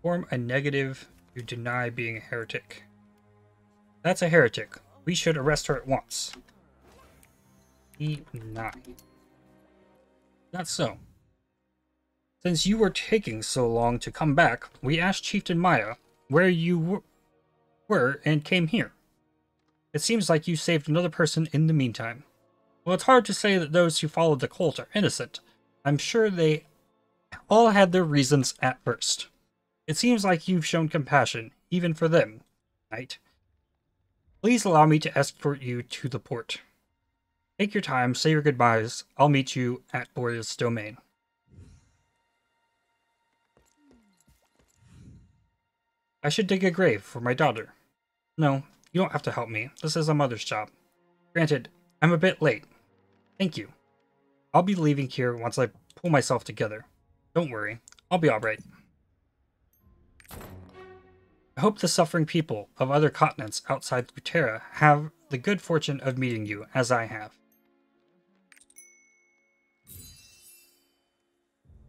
Form a negative to deny being a heretic. That's a heretic. We should arrest her at once. Deny. Not so. Since you were taking so long to come back, we asked Chieftain Maya where you were and came here. It seems like you saved another person in the meantime. Well, it's hard to say that those who followed the cult are innocent. I'm sure they all had their reasons at first. It seems like you've shown compassion, even for them, Knight. Please allow me to escort you to the port. Take your time, say your goodbyes. I'll meet you at Boreas Domain. I should dig a grave for my daughter. No, you don't have to help me. This is a mother's job. Granted, I'm a bit late. Thank you. I'll be leaving here once I pull myself together. Don't worry, I'll be alright. I hope the suffering people of other continents outside Luterra have the good fortune of meeting you, as I have.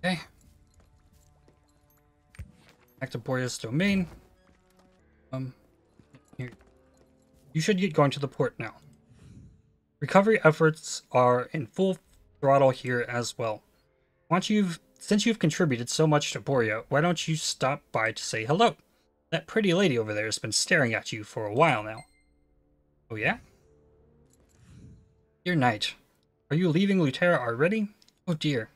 Okay. Back to Boreas Domain. Here. You should get going to the port now. Recovery efforts are in full throttle here as well. Since you've contributed so much to Borea, why don't you stop by to say hello? That pretty lady over there has been staring at you for a while now. Oh yeah? Dear Knight, are you leaving Luterra already? Oh dear.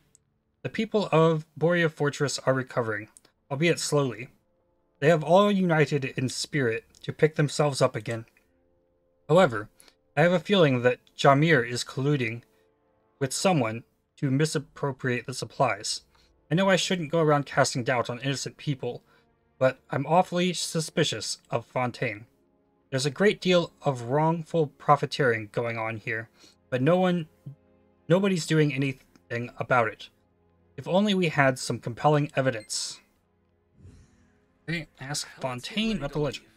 The people of Borea Fortress are recovering, albeit slowly. They have all united in spirit to pick themselves up again. However, I have a feeling that Jamir is colluding with someone to misappropriate the supplies. I know I shouldn't go around casting doubt on innocent people, but I'm awfully suspicious of Fontaine. There's a great deal of wrongful profiteering going on here, but nobody's doing anything about it. If only we had some compelling evidence. Okay, ask Fontaine about the legend.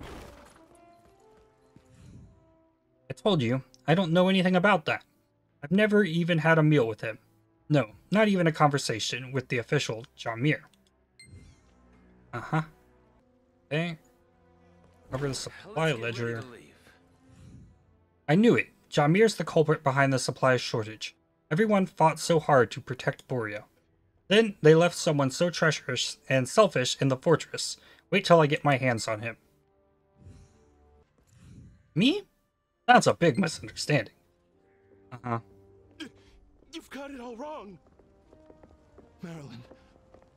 I told you, I don't know anything about that. I've never even had a meal with him. No, not even a conversation with the official Jamir. Uh-huh. Okay. Cover the supply ledger. I knew it. Jamir's the culprit behind the supply shortage. Everyone fought so hard to protect Borea. Then they left someone so treacherous and selfish in the fortress. Wait till I get my hands on him. Me? That's a big misunderstanding. Uh-huh. You've got it all wrong. Marilyn,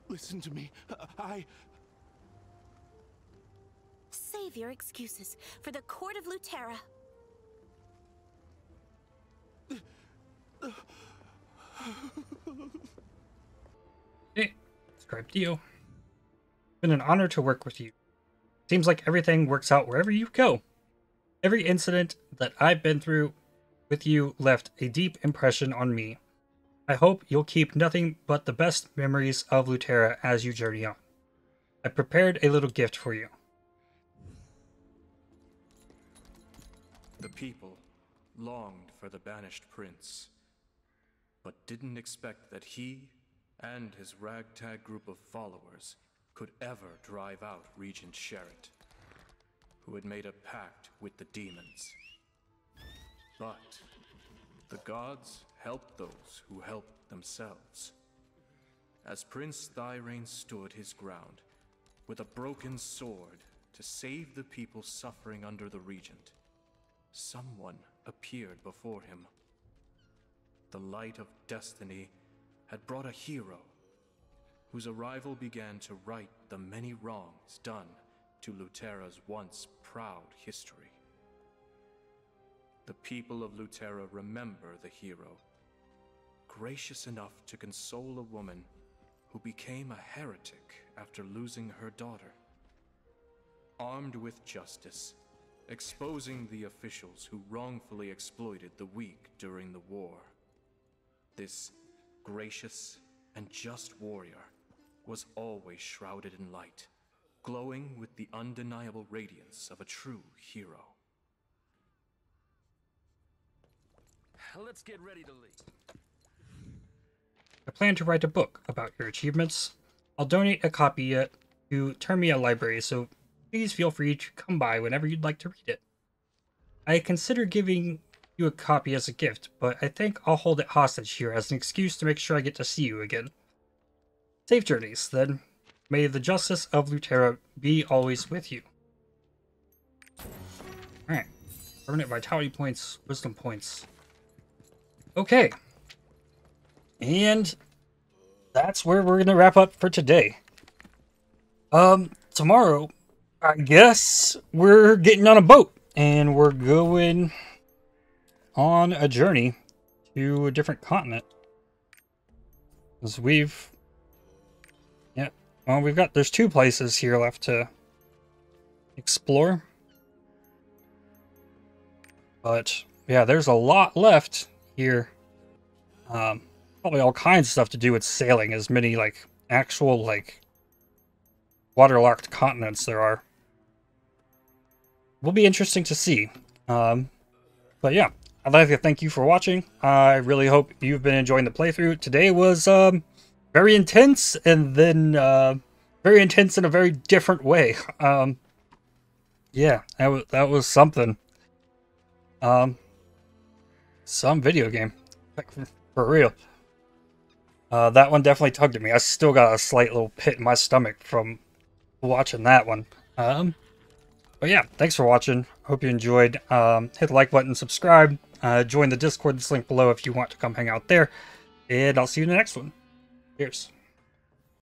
listen to me. I... Save your excuses for the court of Luterra. Hey, Scribe Dio. It's been an honor to work with you. Seems like everything works out wherever you go. Every incident that I've been through with you left a deep impression on me. I hope you'll keep nothing but the best memories of Luterra as you journey on. I prepared a little gift for you. The people longed for the banished prince, but didn't expect that he and his ragtag group of followers could ever drive out Regent Sheret, who had made a pact with the demons. But the gods helped those who helped themselves. As Prince Thirain stood his ground with a broken sword to save the people suffering under the regent, someone appeared before him. The light of destiny had brought a hero whose arrival began to right the many wrongs done to Luterra's once proud history. The people of Luterra remember the hero, gracious enough to console a woman who became a heretic after losing her daughter. Armed with justice, exposing the officials who wrongfully exploited the weak during the war. This gracious and just warrior was always shrouded in light, glowing with the undeniable radiance of a true hero. Let's get ready to leave. I plan to write a book about your achievements. I'll donate a copy to Termia Library, so please feel free to come by whenever you'd like to read it. I consider giving you a copy as a gift, but I think I'll hold it hostage here as an excuse to make sure I get to see you again. Safe journeys, then. May the justice of Luterra be always with you. Alright. Permanent vitality points, wisdom points. Okay, and that's where we're going to wrap up for today. Tomorrow, I guess we're getting on a boat and we're going on a journey to a different continent. Because there's two places here left to explore. But yeah, there's a lot left here. Probably all kinds of stuff to do with sailing, as many actual waterlogged continents there are. Will be interesting to see. But yeah, I'd like to thank you for watching. I really hope you've been enjoying the playthrough. Today was very intense, and then very intense in a very different way. Yeah, that was something. Some video game, like, for real. That one definitely tugged at me. I still got a slight little pit in my stomach from watching that one. But yeah, thanks for watching. Hope you enjoyed. Hit the like button, subscribe, join the Discord. It's linked below if you want to come hang out there. And I'll see you in the next one. Cheers.